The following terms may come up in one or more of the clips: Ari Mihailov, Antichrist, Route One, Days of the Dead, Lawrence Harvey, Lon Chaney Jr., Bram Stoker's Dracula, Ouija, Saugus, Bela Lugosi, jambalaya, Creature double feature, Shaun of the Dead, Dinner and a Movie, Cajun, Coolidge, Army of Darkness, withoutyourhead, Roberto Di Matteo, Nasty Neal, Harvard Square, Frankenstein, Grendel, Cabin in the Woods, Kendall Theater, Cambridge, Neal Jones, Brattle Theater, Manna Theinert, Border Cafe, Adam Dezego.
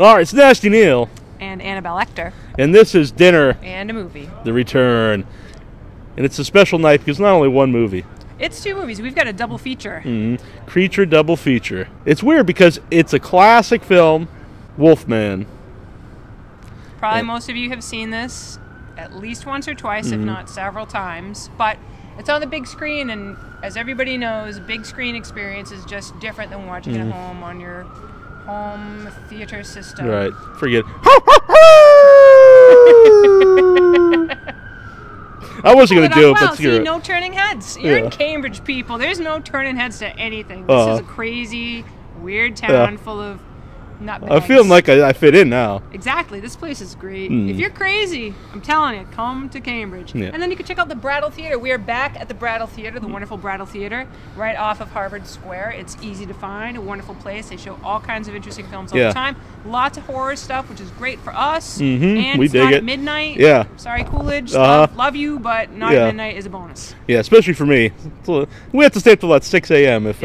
Alright, it's Nasty Neal. And Annabelle Lecter. And this is Dinner and a Movie. The Return. And it's a special night because it's not only one movie. It's two movies. We've got a double feature. Mm-hmm. Creature double feature. It's weird because it's a classic film, Wolfman. Probably most of you have seen this at least once or twice, if not several times. But it's on the big screen, and as everybody knows, big screen experience is just different than watching at home on your home theater system. Right. Forget. I wasn't going to do it, but see, no turning heads. You're in Cambridge, people. There's no turning heads to anything. This is a crazy, weird town full of nutbags. I feel like I fit in now. Exactly. This place is great. If you're crazy, I'm telling you, come to Cambridge. Yeah. And then you can check out the Brattle Theater. We are back at the Brattle Theater, the wonderful Brattle Theater, right off of Harvard Square. It's easy to find. A wonderful place. They show all kinds of interesting films all the time. Lots of horror stuff, which is great for us. And we it's dig not it. At midnight. Yeah. Sorry, Coolidge. Love you, but not at midnight is a bonus. Yeah, especially for me. We have to stay up till about 6 a.m. If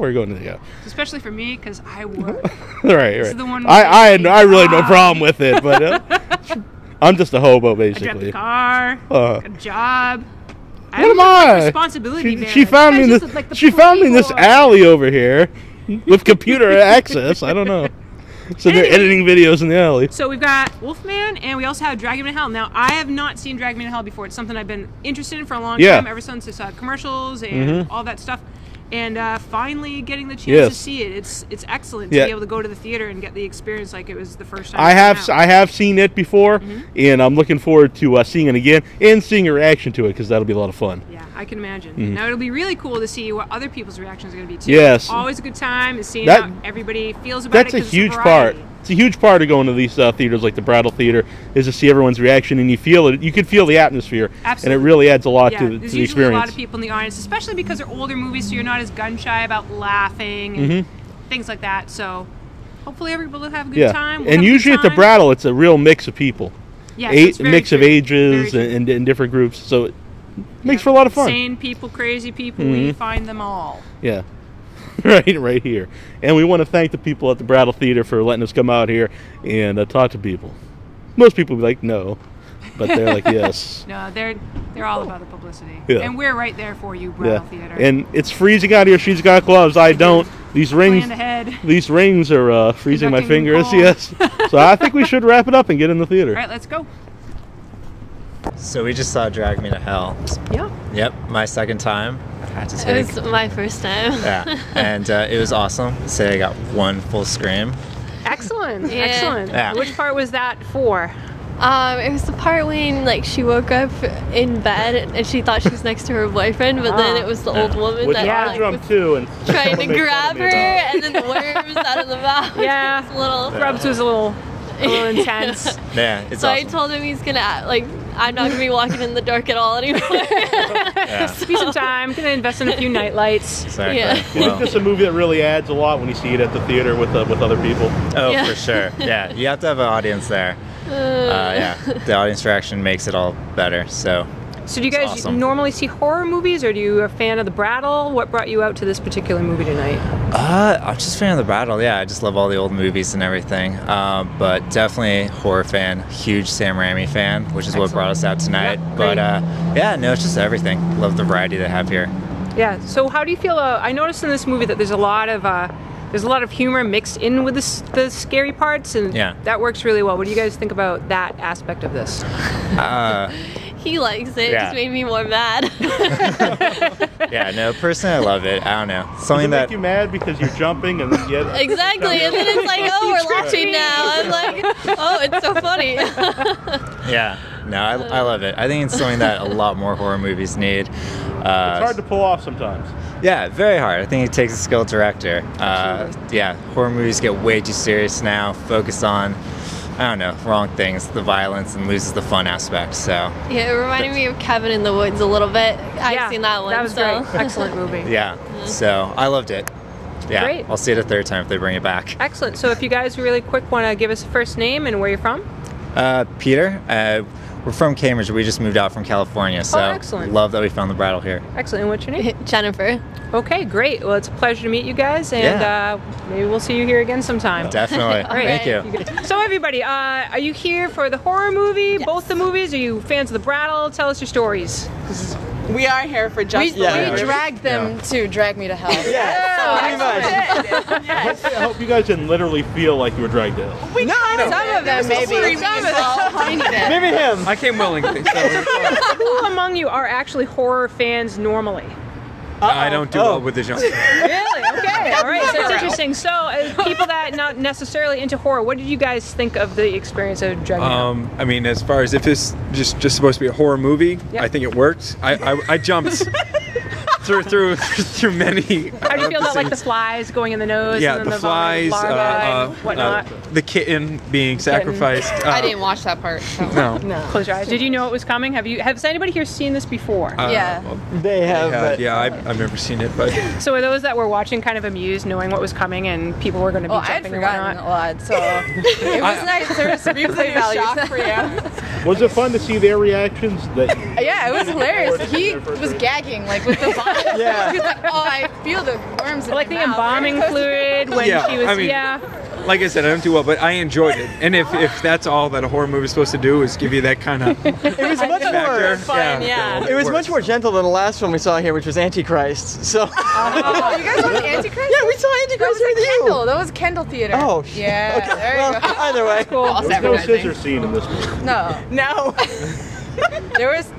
we're going to the especially for me, because I work. Right. This is the one I really had no problem with it, but I'm just a hobo basically. I dropped the car, a job. I what am I? Responsibility. She found me in this. Like she found me in this alley over here with computer access. I don't know. So anyway, they're editing videos in the alley. So we've got Wolfman, and we also have Drag Me to Hell. Now I have not seen Drag Me to Hell before. It's something I've been interested in for a long time, ever since I saw commercials and all that stuff. And finally getting the chance to see it. It's excellent to be able to go to the theater and get the experience like it was the first time. I have seen it before, and I'm looking forward to seeing it again and seeing your reaction to it, because that'll be a lot of fun. Yeah, I can imagine. Now it'll be really cool to see what other people's reactions are going to be too. Yes. Always a good time is seeing how everybody feels about it. That's a huge part. It's a huge part of going to these theaters like the Brattle Theater is to see everyone's reaction, and you feel it. You can feel the atmosphere, and it really adds a lot to the experience. There's usually a lot of people in the audience, especially because they're older movies, so you're not as gun-shy about laughing and things like that. So hopefully everybody will have a good time. We'll and usually at the Brattle, it's a real mix of people. Yeah, it's very mix of ages and different groups, so it makes for a lot of fun. Sane people, crazy people, we find them all. Yeah. Right here. And we want to thank the people at the Brattle Theater for letting us come out here and talk to people. Most people would be like, no. But they're like, yes. No, they're all about the publicity. Yeah. And we're right there for you, Brattle Theater. And it's freezing out here. She's got gloves. I don't. These rings are freezing my fingers. Yes. So I think we should wrap it up and get in the theater. All right, let's go. So we just saw Drag Me to Hell. Yeah. Yep, my second time. It was my first time. Yeah, and it was awesome. So I got one full scream. Excellent, excellent. Yeah. Which part was that for? It was the part when like she woke up in bed and she thought she was next to her boyfriend, but then it was the old woman trying to grab her, and then the worms out of the mouth. Yeah, Grubs was a little. A little intense. Yeah, it's so awesome. I told him he's gonna I'm not gonna be walking in the dark at all anymore. Piece of time. I'm gonna invest in a few night lights. Exactly. Yeah. Well, it's just a movie that really adds a lot when you see it at the theater with other people. Oh, for sure. Yeah, you have to have an audience there. The audience reaction makes it all better. So do you guys normally see horror movies, or are you a fan of the Brattle? What brought you out to this particular movie tonight? I'm just a fan of the Brattle, yeah. I just love all the old movies and everything. But definitely horror fan, huge Sam Raimi fan, which is what brought us out tonight. Yep, but yeah, no, it's just everything. Love the variety they have here. Yeah, so how do you feel, I noticed in this movie that there's a lot of humor mixed in with the scary parts, and that works really well. What do you guys think about that aspect of this? He likes it. It just made me more mad. No, personally, I love it. I don't know. Something that make you mad because you're jumping and then exactly, and then it's like, oh, we're laughing now. I'm like, oh, it's so funny. No, I love it. I think it's something that a lot more horror movies need. It's hard to pull off sometimes. Yeah, very hard. I think it takes a skilled director. Horror movies get way too serious now. Focus on, I don't know, wrong things, the violence, and loses the fun aspect, so. Yeah, it reminded me of Cabin in the Woods a little bit. I've seen that one, great. Excellent movie. So I loved it. Yeah, great. I'll see it a third time if they bring it back. Excellent. So if you guys really quick want to give us a first name and where you're from? Peter. We're from Cambridge. We just moved out from California. So excellent. Love that we found the Brattle here. Excellent. And what's your name? Jennifer. Okay, great. Well, it's a pleasure to meet you guys, and maybe we'll see you here again sometime. Definitely. All right. Thank you. So everybody, are you here for the horror movie? Yes. Both the movies? Are you fans of the Brattle? Tell us your stories. We are here for just we dragged them to Drag Me to Hell. Yeah, so pretty much. Yes. I hope you guys didn't literally feel like you were dragged to hell. Some of them, maybe. Maybe him. I came willingly. So. Who among you are actually horror fans normally? I don't do well with the genre. Really? Okay. All right. So it's interesting. So, as people that not necessarily into horror, what did you guys think of the experience of Drag Me to Hell? I mean, as far as if this just supposed to be a horror movie, I think it worked. I jumped through many. How do you feel about like the flies going in the nose? Yeah, and then the flies, whatnot. The kitten being sacrificed. I didn't watch that part. So. No. Close your eyes. Did you know it was coming? Has anybody here seen this before? Yeah. Well, they have. I've never seen it, but. So were those that were watching kind of amused, knowing what was coming and people were going to be jumping and whatnot? I had forgotten a lot, so it was nice. There was replay value. Shock for you. Was it fun to see their reactions? Yeah, it was hilarious. He was gagging like with the vomit. Yeah. He was like, oh, I feel the worms in like my mouth. Embalming fluid when she was, Like I said, I don't do well, but I enjoyed it. And if that's all that a horror movie is supposed to do is give you that kind of it was much more fun, It was much more gentle than the last one we saw here, which was Antichrist. So you guys saw Antichrist? Yeah, we saw Antichrist with you. That was Kendall Theater. Oh shit. Yeah. Okay. There you go. Either way. Cool. There's no scissor scene in this movie. No. There was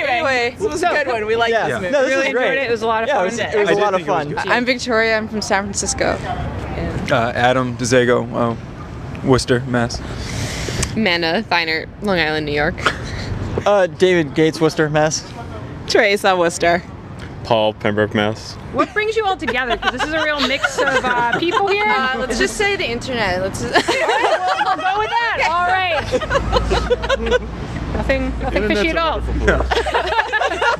anyway, this was a good one. We liked this movie. No, really enjoyed it. It was a lot of fun. It was a lot of fun. I'm Victoria. I'm from San Francisco. Adam Dezego, Worcester, Mass. Manna Theinert, Long Island, New York. David Gates, Worcester, Mass. Teresa, Worcester. Paul, Pembroke, Mass. What brings you all together? Because this is a real mix of people here. Let's just say the internet. All right, well, go with that. Okay. All right. Nothing fishy at all.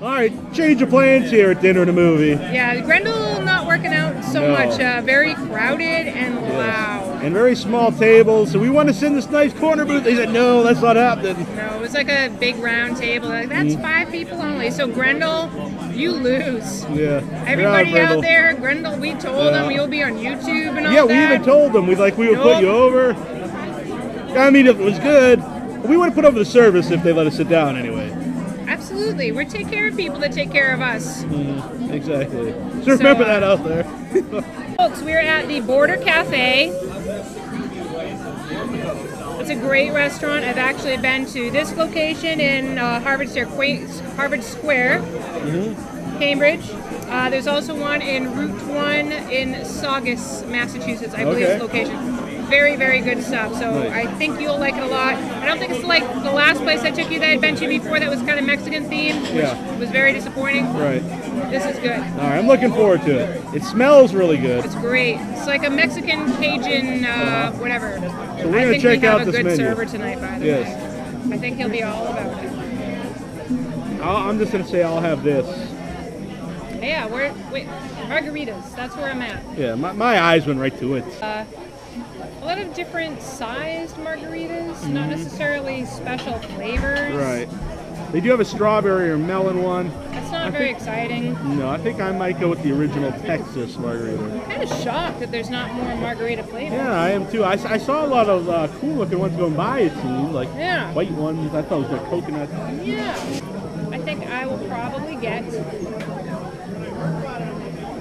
All right, change of plans here at Dinner and a Movie. Yeah, Grendel not working out so much. Very crowded and loud. And very small tables. So we want to sit in this nice corner booth. They said, no, that's not happening. No, it was like a big round table. Like, that's 5 people only. So Grendel, you lose. Yeah. Everybody out there, Grendel, we told them you'll be on YouTube and all that. Yeah, we even told them we would put you over. I mean, if it was good. We would have put over the service if they let us sit down anyway. Absolutely. We take care of people that take care of us. Mm, exactly. So remember that out there. Folks, we're at the Border Cafe. It's a great restaurant. I've actually been to this location in Harvard Square, Cambridge. There's also one in Route One in Saugus, Massachusetts, I believe is the location. Very, very good stuff. So I think you'll like it a lot. I don't think it's like the last place I took you that I'd been to before that was kind of Mexican themed, which was very disappointing. Right. This is good. All right, I'm looking forward to it. It smells really good. It's great. It's like a Mexican, Cajun, whatever. So we're going to check out this menu. I think we have a good server tonight, by the way. I think he'll be all about it. I'm just going to say I'll have this. Yeah, margaritas. That's where I'm at. Yeah, my eyes went right to it. A lot of different sized margaritas, not necessarily special flavors. Right. They do have a strawberry or melon one. That's not very exciting. No, I think I might go with the original Texas margarita. I'm kind of shocked that there's not more margarita flavors. Yeah, I am too. I saw a lot of cool looking ones going by, it seemed. Like white ones. I thought it was like coconut. Yeah. I think I will probably get...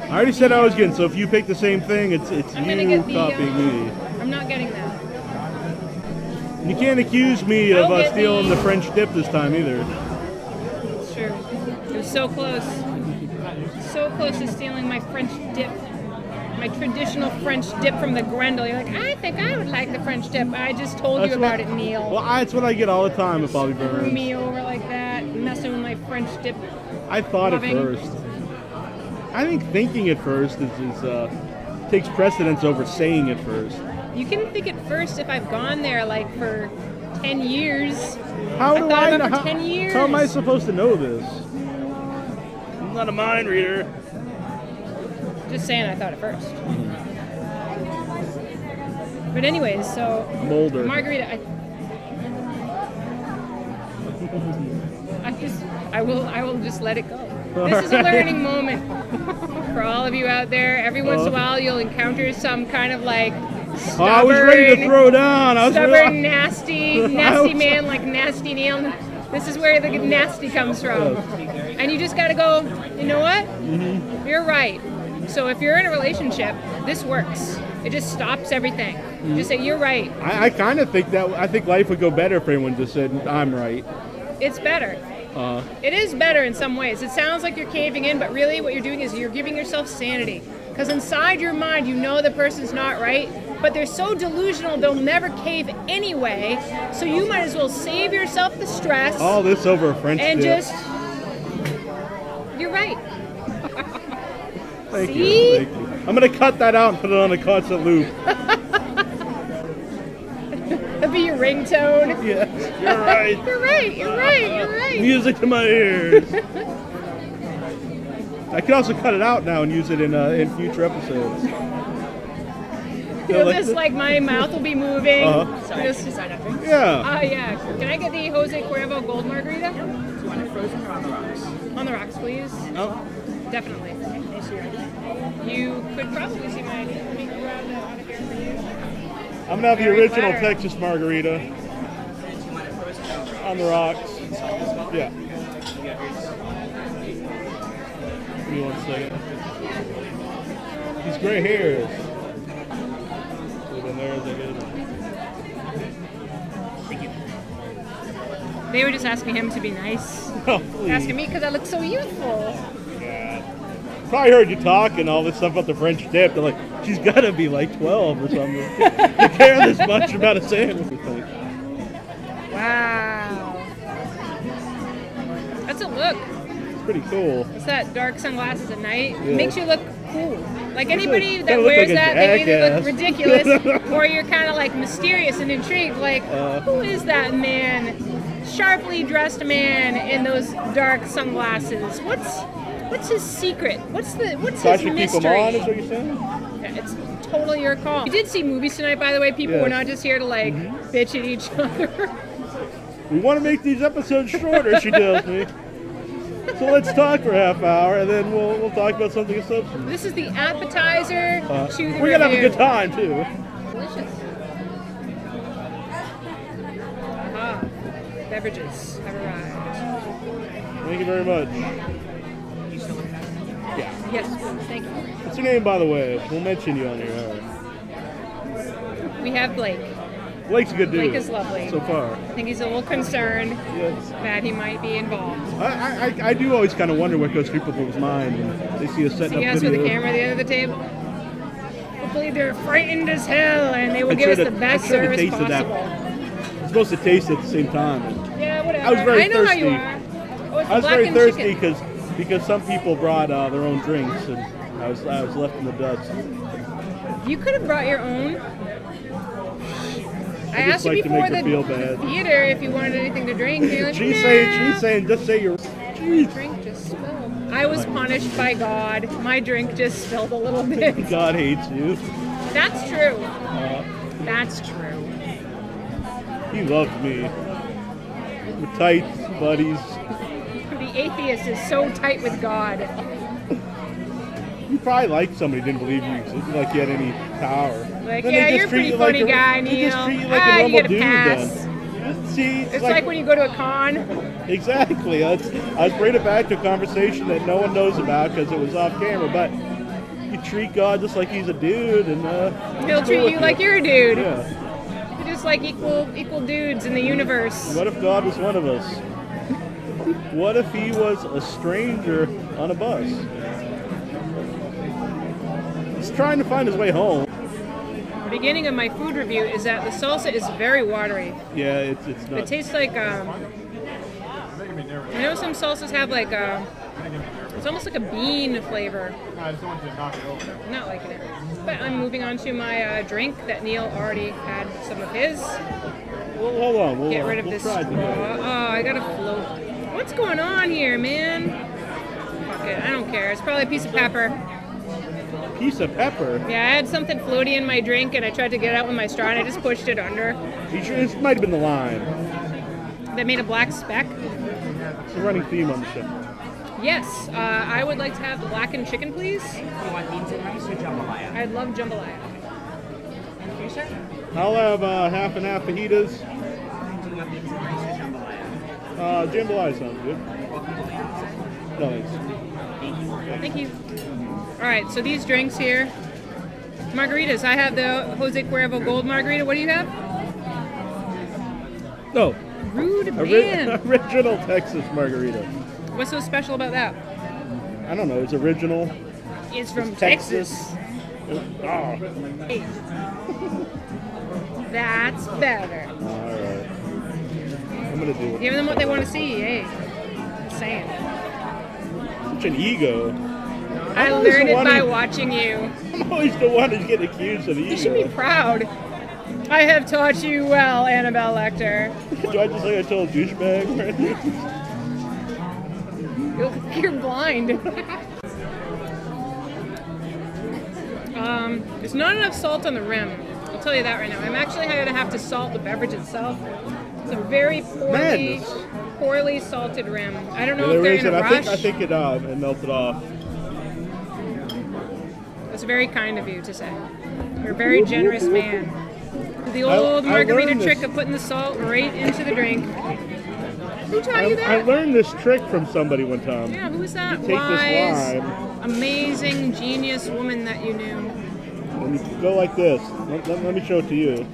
I already said I was getting, so if you pick the same thing, it's you copying me. I'm not getting that. You can't accuse me of stealing the French dip this time either. It's true. It was so close. So close to stealing my French dip. My traditional French dip from the Grendel. You're like, I think I would like the French dip. I just told you about it, Neal. Well, that's what I get all the time with Bobby Burns. Screw me over like that, messing with my French dip. I thought at first. I think thinking at first is takes precedence over saying it first. You can think at first if I've gone there like for 10 years. How am I supposed to know this? I'm not a mind reader. Just saying I thought at first. But anyways, so... Molder. Margarita, I will just let it go. This is a learning moment for all of you out there. Every once in a while, you'll encounter some kind of like stubborn, I was ready to throw down. Nasty man like Nasty Neal. This is where the nasty comes from. And you just got to go, you know what? Mm-hmm. You're right. So if you're in a relationship, this works. It just stops everything. Mm-hmm. Just say, you're right. I kind of think that, I think life would go better if everyone just said, I'm right. It's better. It is better in some ways. It sounds like you're caving in, but really what you're doing is you're giving yourself sanity. Because inside your mind, you know the person's not right, but they're so delusional they'll never cave anyway. So you might as well save yourself the stress. All this over a friendship. And just, you're right. Thank you. I'm going to cut that out and put it on a constant loop. That'd be your ringtone. Yeah, you're right. You're right, you're right, you're right. Music to my ears. I could also cut it out now and use it in future episodes. Just like my mouth will be moving. Sorry, just sign up. Yeah. Oh, yeah. Can I get the Jose Cuervo gold margarita? Do you want it frozen or on the rocks? On the rocks, please. Oh. Definitely. You could probably see my name out of here for you. I'm going to have the original Texas margarita. On the rocks. Yeah. Give me one second. These gray hairs. They were just asking him to be nice. Oh, asking me because I look so youthful. Probably heard you talking all this stuff about the French dip. They're like, she's got to be like 12 or something. You care this much about a sandwich. Wow. That's a look. It's pretty cool. It's that dark sunglasses at night. Yeah. It makes you look cool. Like anybody that wears that, they either look ridiculous or you're kind of like mysterious and intrigued. Like, who is that man? Sharply dressed man in those dark sunglasses. What's his secret? What's his mystery? Keep them on, is what you're saying? Yeah, it's totally your call. We did see movies tonight, by the way. People were not just here to, like, bitch at each other. We want to make these episodes shorter, she tells me. So let's talk for a half hour, and then we'll talk about something of substance. This is the appetizer to the We're going to have a good time, too. Delicious. Aha. Beverages have arrived. Thank you very much. Yeah. Yes, thank you. What's your name, by the way? We'll mention you on your own. We have Blake. Blake's a good dude. Blake is lovely. So far. I think he's a little concerned that he might be involved. I do always kind of wonder what goes through people's mind when they see a set-up video. See us with the camera at the end of the table? Hopefully they're frightened as hell and they will give us the best service possible. I'm supposed to taste it at the same time. Yeah, whatever. I was very thirsty. I know how you are. I was very thirsty because some people brought their own drinks, and I was left in the dust. You could have brought your own. I asked you before the theater if you wanted anything to drink. Like, she's saying, just say your drink just spilled. I was punished by God. My drink just spilled a little bit. God hates you. That's true. That's true. He loved me. We're tight buddies. Atheist is so tight with God. You probably liked somebody who didn't believe you, like you had any power. Like, yeah, you're a pretty funny guy, Neal. They just treat you like a normal dude, though. See, it's like when you go to a con. Exactly. I'd bring it back to a conversation that no one knows about because it was off camera, but you treat God just like he's a dude, and he'll treat you like you're a dude. Yeah. You're just like equal dudes in the universe. What if God was one of us? What if he was a stranger on a bus? He's trying to find his way home. The beginning of my food review is that the salsa is very watery. Yeah, it's not. It tastes like, I know some salsas have like a, it's almost like a bean flavor. I just want you to knock it over. I'm not liking it. But I'm moving on to my drink that Neal already had some of his. Well, hold on. Get rid of this straw. Oh, I got to float. What's going on here, man? Fuck it, I don't care. It's probably a piece of pepper. Piece of pepper? Yeah, I had something floaty in my drink and I tried to get it out with my straw and I just pushed it under. This might have been the lime. That made a black speck? a running theme on the show. Yes, I would like to have blackened chicken, please. You want beans and rice or jambalaya? I'd love jambalaya. And you, sir? I'll have half and half fajitas. Do you want beans and rice or jambalaya? Jambalaya sounds good. Welcome to Leon. No, thanks. Thank you. All right, so these drinks here. Margaritas. I have the Jose Cuervo Gold Margarita. What do you have? No. Rude man. Original Texas Margarita. What's so special about that? I don't know. It's original. It's from Texas. Oh. That's better. All right. I'm going to do it. Give them what they want to see. Hey. Just saying. Such an ego. I learned it by watching you. I'm always the one who's getting accused of ego. You should be proud. I have taught you well, Annabelle Lecter. Do I just like I told douchebag? Right? You're blind. There's not enough salt on the rim. I'll tell you that right now. I'm actually going to have to salt the beverage itself. It's a very poorly salted rim. I don't know if they're in a rush. I think it melted off. That's very kind of you to say. You're a very generous man. The old margarita trick of putting the salt right into the drink. Who taught you that? I learned this trick from somebody one time. Yeah, who was that wise, amazing, genius woman that you knew? And you go like this. Let me show it to you.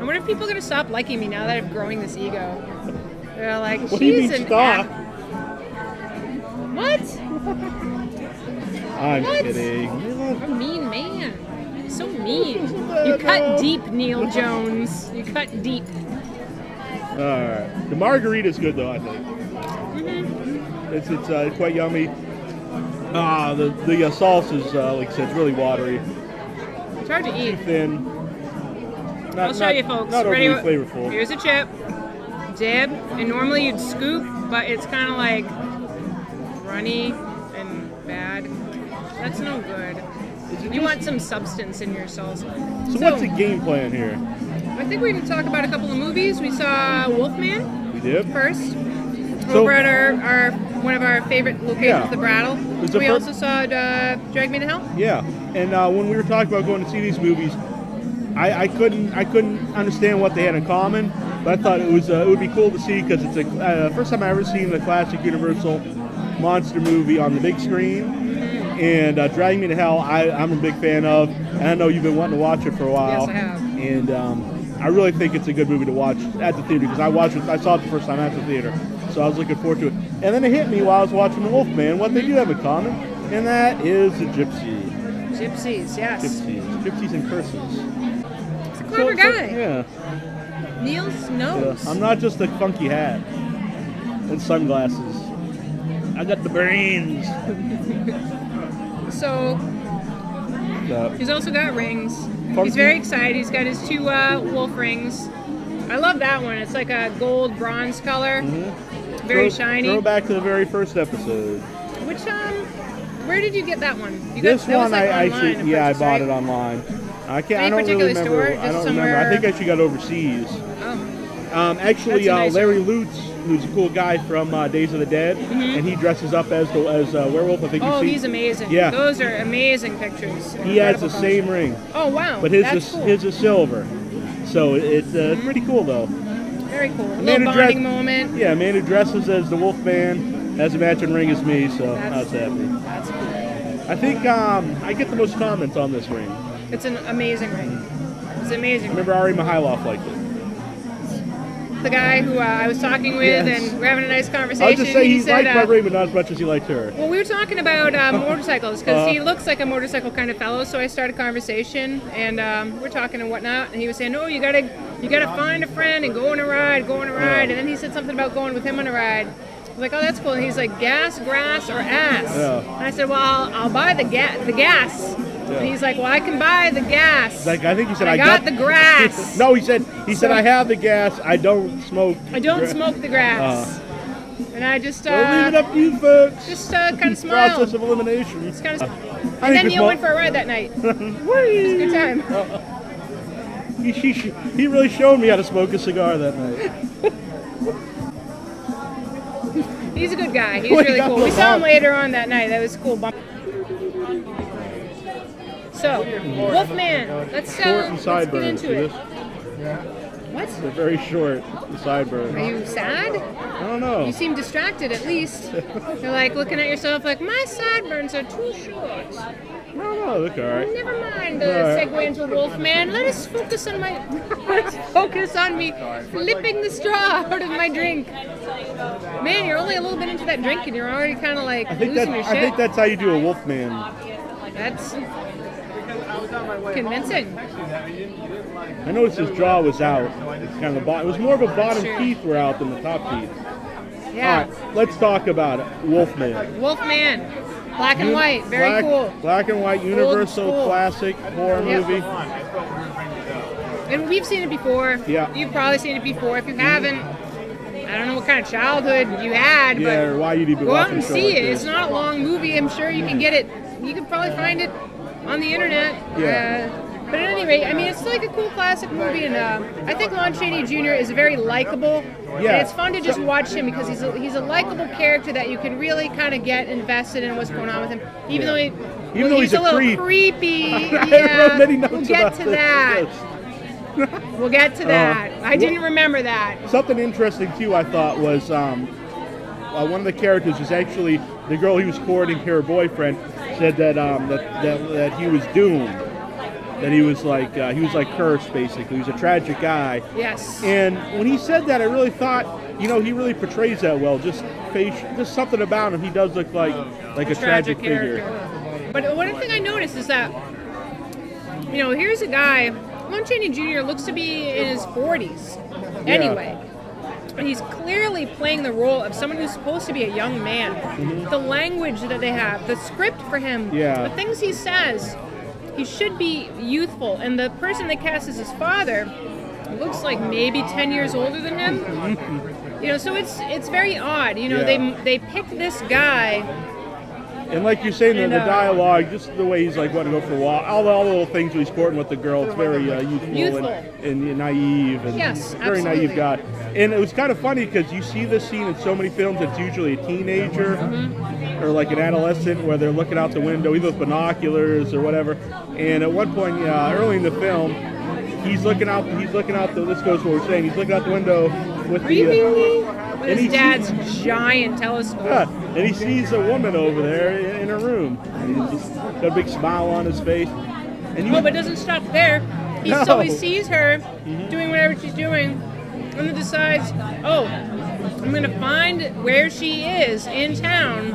I wonder if people are going to stop liking me now that I'm growing this ego. They're like, what do you mean stop? What? I'm kidding. You're a mean man. So mean. You cut deep, Neal Jones. You cut deep. All right. The margarita's good though, I think. Mm-hmm. It's quite yummy. The sauce is like I said, it's really watery. It's hard to eat. Thin. I'll show you folks. Not overly flavorful. Here's a chip. Dip. And normally you'd scoop, but it's kind of like runny and bad. That's no good. You want some substance in your salsa. So what's the game plan here? I think we can talk about a couple of movies. We saw Wolfman. We did. First. So, over at one of our favorite locations, the Brattle. We also saw Drag Me to Hell. Yeah. And when we were talking about going to see these movies, I couldn't understand what they had in common, but I thought it was it would be cool to see because it's the first time I ever seen the classic Universal monster movie on the big screen. And Drag Me to Hell, I'm a big fan of, and I know you've been wanting to watch it for a while. Yes, I have. And I really think it's a good movie to watch at the theater because I saw it the first time at the theater, so I was looking forward to it. And then it hit me while I was watching Wolfman what they do have in common, and that is the gypsy. Gypsies, yes. Gypsies and curses. It's a clever guy. Yeah. Neal's nose. Yeah. I'm not just a funky hat and sunglasses. I got the brains. So, he's also got rings. Pumpkin. He's very excited. He's got his two wolf rings. I love that one. It's like a gold bronze color. Mm-hmm. Very shiny. Go back to the very first episode. Which, where did you get that one? You this got, one, like I actually, purchase, yeah, I bought it online. I can't. Any I don't particular really remember. Store? I don't somewhere... remember. I think I actually got overseas. Oh. Actually, nice Larry Lutz, who's a cool guy from Days of the Dead, and he dresses up as a werewolf. I think. Oh, he's amazing. Yeah, those are amazing pictures. He has the same ring. Oh wow, but his is silver, so it's pretty cool though. Very cool. A little bonding moment. Yeah, a man who dresses as the Wolfman has a matching ring as me, so that's happy. That's cool. I think I get the most comments on this ring. It's an amazing ring. It's amazing. I remember Ari Mihailov liked it. The guy who I was talking with, and we're having a nice conversation. I'll just say he liked my ring, but not as much as he liked her. Well, we were talking about motorcycles because he looks like a motorcycle kind of fellow. So I started a conversation, and we're talking and whatnot. And he was saying, "Oh, you gotta find a friend and go on a ride, And then he said something about going with him on a ride. I was like, "Oh, that's cool." And he's like, "Gas, grass, or ass?" Yeah. And I said, "Well, I'll buy the gas." Yeah. And he's like, "Well, I can buy the gas." Like I think he said, "I got the grass." No, he said, "I have the gas. I don't smoke." I don't smoke the grass. And I just leave it up to you folks. Just kind of smiled. Process of elimination. Just kind of. And then Neal went for a ride that night. It was a good time. He really showed me how to smoke a cigar that night. He's a good guy. He's really cool. We saw him later on that night. That was cool. So, Wolfman. Let's get into it. What? They're very short, the sideburns. Are you sad? I don't know. You seem distracted, at least. You're like looking at yourself like, my sideburns are too short. No, look all right. Never mind the segue into Wolfman. Let us focus on my... me flipping the straw out of my drink. Man, you're only a little bit into that drink and you're already kind of like losing your shit. I think that's how you do a Wolfman. That's... convincing. I noticed his jaw was out. Kind of it was more of a bottom teeth were out than the top teeth. Yeah. All right, let's talk about it. Wolfman. Wolfman. Black and white. Very cool. Black and white, universal classic horror movie. And we've seen it before. Yeah. You've probably seen it before. If you haven't, I don't know what kind of childhood you had, but yeah, or why you'd even go out and see it. It's not a long movie. I'm sure you can get it. You can probably find it on the internet. Yeah. But at any rate, I mean, it's like a cool classic movie, and I think Lon Chaney Jr. is very likable. Yeah. And it's fun to just watch him because he's a likable character that you can really kind of get invested in what's going on with him, even though he's a little creepy. Yeah, we'll get to that. We'll get to that. I didn't remember that. Something interesting too, I thought, was one of the characters was actually the girl he was courting, her boyfriend, said that that he was doomed. That he was like cursed, basically. He was a tragic guy. Yes. And when he said that, I really thought, you know, he really portrays that well. Just something about him. He does look like a tragic figure. But one thing I noticed is that, you know, here's a guy, Lon Chaney Jr. looks to be in his 40s anyway. And he's clearly playing the role of someone who's supposed to be a young man. Mm-hmm. The language that they have, the script for him, the things he says. He should be youthful, and the person they cast as his father looks like maybe 10 years older than him. You know, so it's very odd. You know, they picked this guy, and like you're saying, the dialogue, just the way he's like wanting to go for a walk, all the little things he's courting with the girl. It's very youthful. And naive, and very naive guy. And it was kind of funny because you see this scene in so many films. It's usually a teenager. Or like an adolescent where they're looking out the window, either with binoculars or whatever. And at one point, early in the film, this goes to what we're saying, he's looking out the window with his dad's giant telescope. Yeah, and he sees a woman over there in her room. And he's just got a big smile on his face. And but it doesn't stop there. So he sees her doing whatever she's doing, and then decides, I'm going to find where she is in town,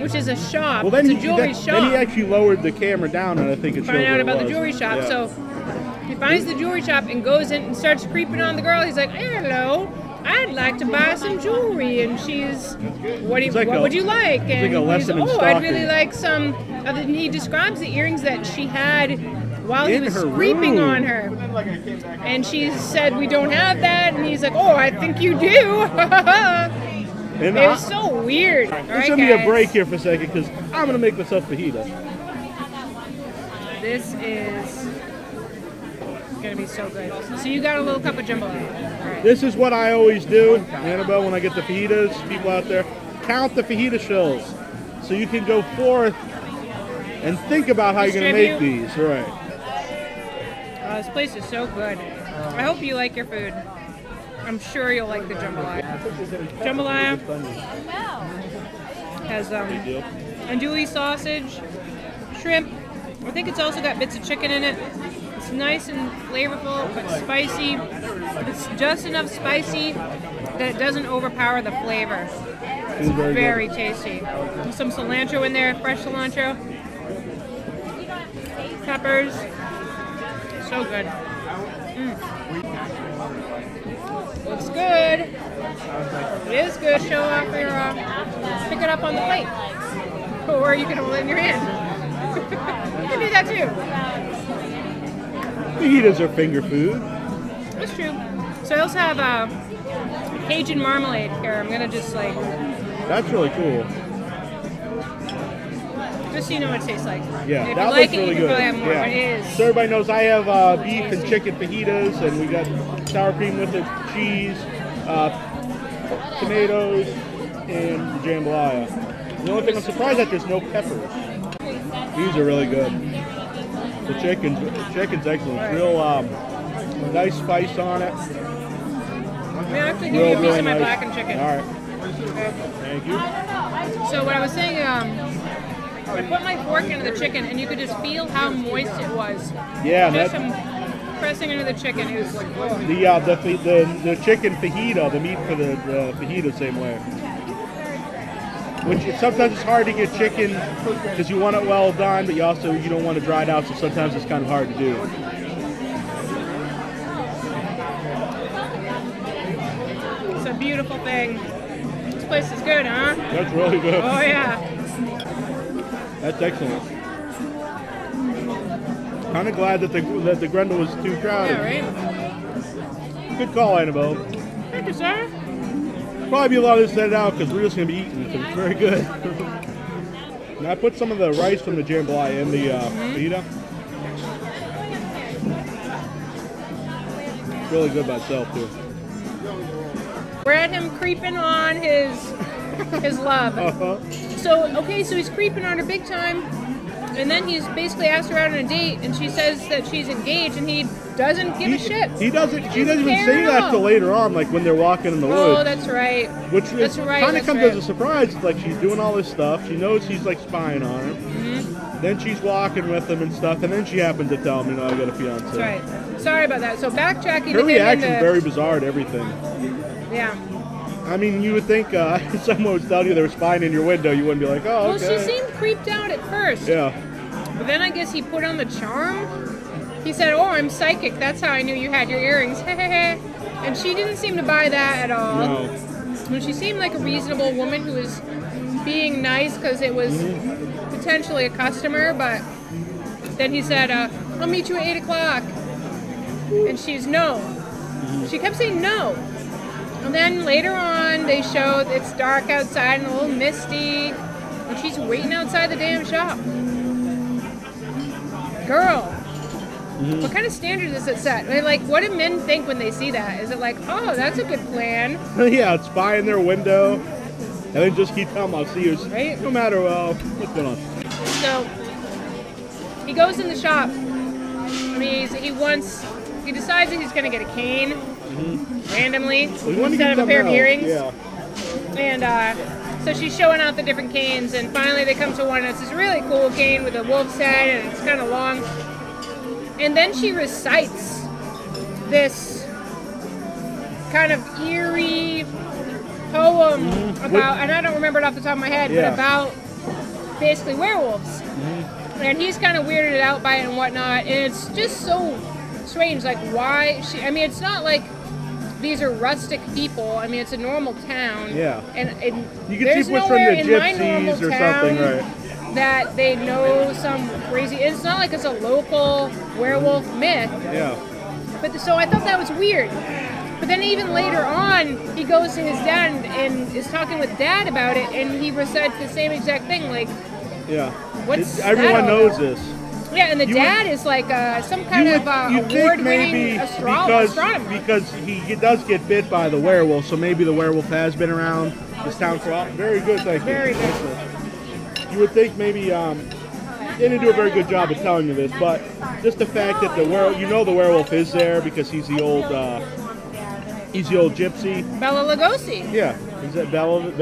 which is a shop. Well, then it's a jewelry shop. Then he actually lowered the camera down, and I think it's find out about the jewelry shop. Yeah. So he finds the jewelry shop and goes in and starts creeping on the girl. He's like, hello, I'd like to buy some jewelry. And she's, what would you like? And he's like, I'd really like some. And he describes the earrings that she had while he was creeping on her. And she said, we don't have that. And he's like, I think you do. It was so weird. There's going to be a break here for a second because I'm going to make myself fajita. This is going to be so good. So you got a little cup of jambalaya. Right. This is what I always do, Annabelle, when I get the fajitas. People out there, count the fajita shells so you can go forth and think about how you're going to make these. Right. Oh, this place is so good. I hope you like your food. I'm sure you'll like the jambalaya. Jambalaya has andouille sausage, shrimp. I think it's also got bits of chicken in it. It's nice and flavorful, but spicy. It's just enough spicy that it doesn't overpower the flavor. It's very tasty. There's some cilantro in there, fresh cilantro. Peppers. So good. Looks good. It is good. Show off your pick it up on the plate, or you can hold it in your hand. You can do that too. Fajitas are finger food. That's true. So I also have Cajun marmalade here. I'm gonna just like. That's really cool. Just so you know what it tastes like. Yeah, that looks really good. So everybody knows I have beef and chicken fajitas, and we got sour cream with it, cheese, tomatoes, and jambalaya. The only thing I'm surprised at is no peppers. These are really good. The chicken's excellent. It's real nice spice on it. May I actually give you a piece of my blackened chicken? All right. Thank you. So what I was saying, I put my fork into the chicken, and you could just feel how moist it was. Yeah, just some pressing into the chicken. It was like, whoa. The chicken fajita, the meat for the fajita, same way. Which sometimes it's hard to get chicken because you want it well done, but you also don't want to dry it out, so sometimes it's kind of hard to do. It's a beautiful thing. This place is good, huh? That's really good. Oh yeah. That's excellent. Kind of glad that the Grendel was too crowded. Yeah, right? Good call, Annabelle. Thank you, sir. Probably be a lot of this set out because we're just going to be eating. It's very good. Now I put some of the rice from the jambalaya in the fajita. It's really good by itself, too. We're at him creeping on his love. So he's creeping on her big time, and then he's basically asked her out on a date, and she says that she's engaged, and he doesn't give a shit. She doesn't even say that till later on, like when they're walking in the woods. Oh, that's right. Which kind of comes as a surprise. Like she's doing all this stuff. She knows he's like spying on her. Mm-hmm. Then she's walking with him and stuff, and then she happens to tell him, "You know, I got a fiance." That's right. Sorry about that. So backtracking. Her reaction is very bizarre to everything. Yeah. I mean, you would think if someone was telling you they were spying in your window, you wouldn't be like, oh, okay. Well, she seemed creeped out at first. Yeah. But then I guess he put on the charm. He said, oh, I'm psychic. That's how I knew you had your earrings. And she didn't seem to buy that at all. No. And she seemed like a reasonable woman who was being nice because it was potentially a customer. But then he said, I'll meet you at 8 o'clock. And she's no. She kept saying no. And then later on, they showed it's dark outside and a little misty, and she's waiting outside the damn shop. Girl, what kind of standard does it set? I mean, like, what do men think when they see that? Is it like, oh, that's a good plan? Yeah, it's by in their window, and they just keep telling them, I'll see you, right? No matter what's going on. So, he goes in the shop. I mean, he decides that he's going to get a cane. Randomly, instead of a pair of earrings. Yeah. And so she's showing out the different canes, and finally they come to one, and it's this really cool cane with a wolf's head, and it's kind of long. And then she recites this kind of eerie poem about, and I don't remember it off the top of my head, but about basically werewolves. And he's kind of weirded out by it and whatnot, and it's just so strange, like why she, I mean, it's not like these are rustic people. I mean, it's a normal town. Yeah. And you can see what's from the gypsies or something, right? That they know some crazy. It's not like it's a local werewolf myth. Yeah. But so I thought that was weird. But then even later on, he goes to his dad and is talking with dad about it, and he recites the same exact thing. Like, yeah. What's that all about? Everyone knows this. Yeah, and the dad is like some kind of award-winning astronomer. Because he does get bit by the werewolf, so maybe the werewolf has been around this town for a while. Very good, thank you. Very good. You would think maybe they didn't do a very good job of telling you this, but just the fact that the werewolf is there because he's the old gypsy. Bela Lugosi. Yeah, is that Bela the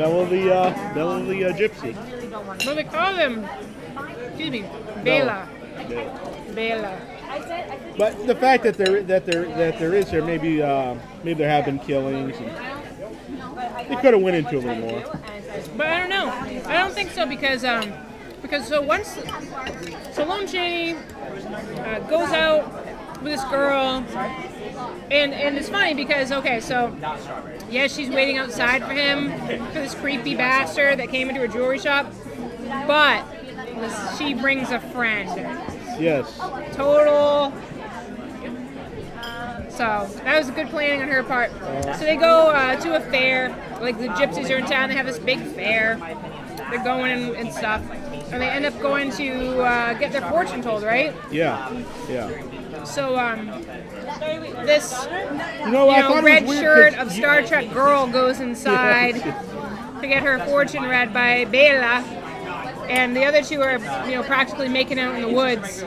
gypsy? What do they call him? Excuse me, Bela. Bela. But the fact that there is here, maybe there have been killings. They could have went into a little more. But I don't know. I don't think so because Lon Chaney goes out with this girl, and it's funny because she's waiting outside for him, for this creepy bastard that came into her jewelry shop, but she brings a friend. Yes. Total. So that was good planning on her part. So they go to a fair. Like the gypsies are in town. They have this big fair. They're going and stuff. And they end up going to get their fortune told, right? Yeah. Yeah. So this red shirt of Star Trek girl goes inside. to get her fortune read by Bela, and the other two are, you know, practically making out in the woods.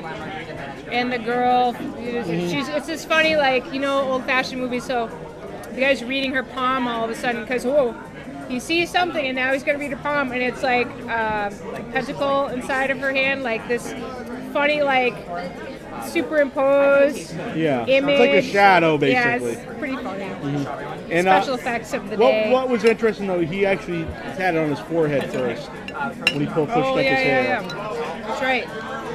And the girl, it's this funny, like, you know, old-fashioned movie. So the guy's reading her palm all of a sudden because, whoa, he sees something, and now he's going to read her palm, and it's like a pentacle inside of her hand, like this funny, like, superimposed image. It's like a shadow, basically. Yeah, it's pretty funny. Mm-hmm. And special effects of the day. What was interesting, though, he actually had it on his forehead first when he pushed up his hair. That's right.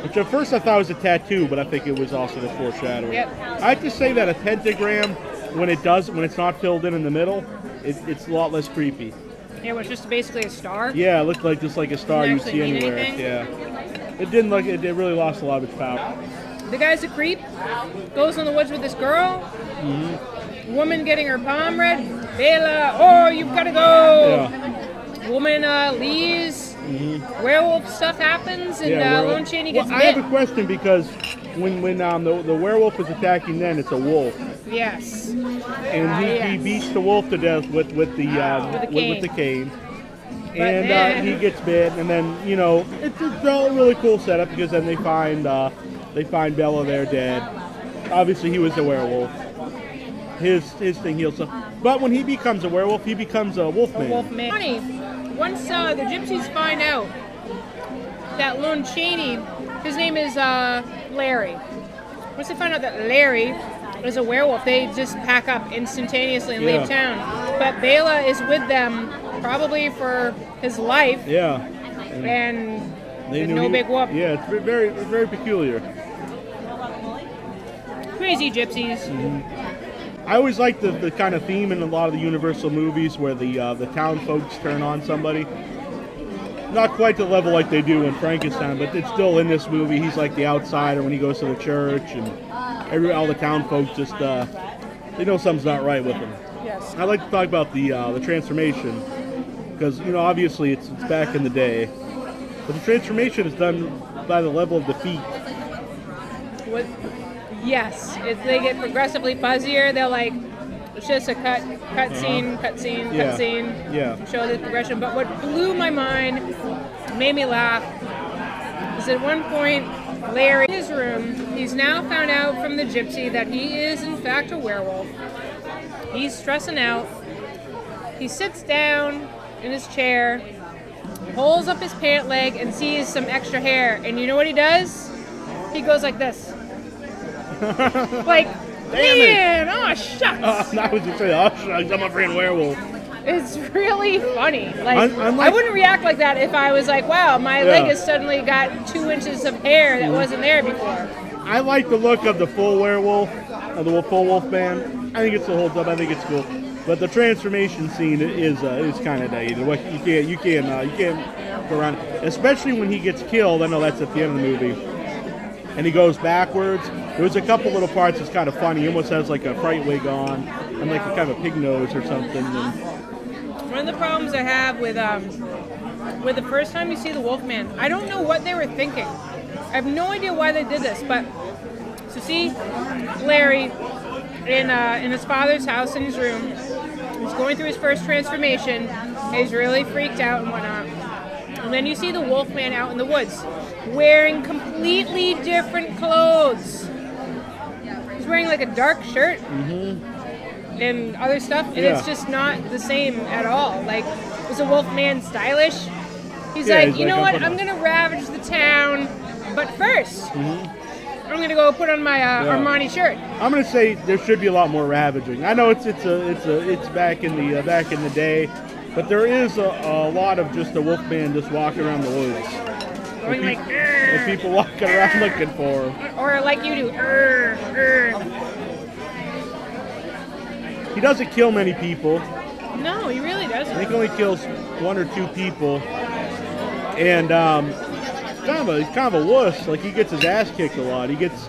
Which at first I thought was a tattoo, but I think it was also the foreshadowing. Yep. I have to say that a pentagram, when it's not filled in the middle, it's a lot less creepy. Yeah, well, it's just basically a star. Yeah, it looked like just like a star you see anywhere. Anything? Yeah, it didn't look. It really lost a lot of its power. The guy's a creep. Goes in the woods with this girl. Mm-hmm. Woman getting her palm read. Bela, oh, you've got to go. Yeah. Woman leaves. Mm-hmm. Werewolf stuff happens, and Lon Chaney gets bit. I have a question because when the werewolf is attacking, then it's a wolf. Yes. And he beats the wolf to death with the cane. And then he gets bit, and then it's a really cool setup because then they find. They find Bela there dead. Obviously, he was a werewolf. His thing heals up. But when he becomes a werewolf, he becomes a wolfman. Funny, once the gypsies find out that Lon Chaney, his name is Larry. Once they find out that Larry is a werewolf, they just pack up instantaneously and leave town. But Bela is with them probably for his life. Yeah. And no big whoop. Yeah, it's very, very peculiar. Crazy gypsies. Mm-hmm. I always like the kind of theme in a lot of the Universal movies where the town folks turn on somebody. Not quite the level like they do in Frankenstein, but it's still in this movie. He's like the outsider when he goes to the church, and all the town folks just they know something's not right with them. Yes. I like to talk about the transformation because obviously it's back in the day. But the transformation is done by the level of defeat. Yes, they get progressively fuzzier. They're like, it's just a cut scene. Yeah. Show the progression. But what blew my mind, made me laugh, is at one point, Larry, in his room, he's now found out from the gypsy that he is, in fact, a werewolf. He's stressing out. He sits down in his chair, pulls up his pant leg and sees some extra hair, and you know what he does? He goes like this. Like, damn, man, oh shucks. I was just saying, oh shucks, I'm a freaking werewolf. It's really funny. Like, I wouldn't react like that if I was like, wow, my leg has suddenly got 2 inches of hair that wasn't there before. I like the look of the full werewolf, of the full wolf band. I think it still holds up. I think it's cool. But the transformation scene is kind of dated. You can't go around, especially when he gets killed. I know that's at the end of the movie, and he goes backwards. There's a couple little parts that's kind of funny. He almost has like a fright wig on and like a kind of a pig nose or something. And one of the problems I have with the first time you see the Wolfman, I don't know what they were thinking. I have no idea why they did this, but so see, Larry. In his father's house in his room. He's going through his first transformation. He's really freaked out and whatnot. And then you see the Wolfman out in the woods wearing completely different clothes. He's wearing like a dark shirt and other stuff, and it's just not the same at all. Like, was the Wolfman stylish? He's like, you know what, I'm going to ravage the town, but first... I'm gonna go put on my Armani shirt. I'm gonna say there should be a lot more ravaging. I know it's back in the day, but there is a lot of just the Wolfman just walking around the woods. Going like, with people walking around looking for him, or like you do. He doesn't kill many people. No, he really doesn't. He only kills 1 or 2 people, and he's kind of a wuss. Like, he gets his ass kicked a lot. He gets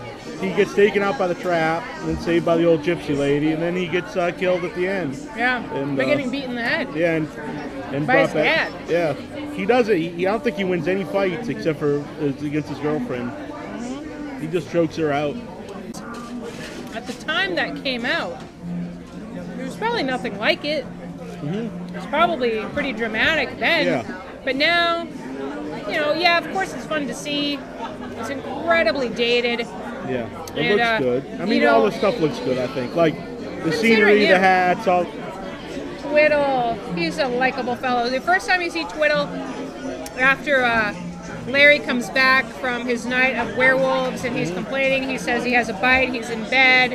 taken out by the trap, and then saved by the old gypsy lady, and then he gets killed at the end. Yeah, and by getting beaten in the head. Yeah, and by his dad. Yeah, he doesn't. I don't think he wins any fights except for against his girlfriend. He just chokes her out. At the time that came out, there was probably nothing like it. Mm-hmm. It's probably pretty dramatic then. Yeah. But now, you know, yeah, of course it's fun to see. It's incredibly dated. Yeah, it looks good. I mean, all the stuff looks good, I think. Like, the scenery, the hats, all... Twiddle, he's a likable fellow. The first time you see Twiddle, after Larry comes back from his night of werewolves and he's complaining, he says he has a bite, he's in bed,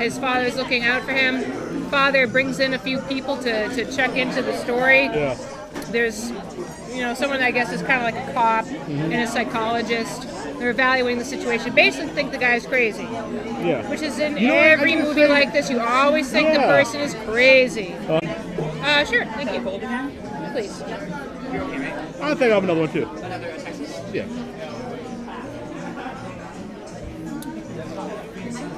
his father's looking out for him. Father brings in a few people to check into the story. Yeah. There's, you know, someone I guess is kind of like a cop and a psychologist. They're evaluating the situation. Basically, think the guy's crazy. Yeah. Which is in every movie like this. You always think the person is crazy. Sure. Thank you. Please. I think I have another one too. Another Texas. Yeah.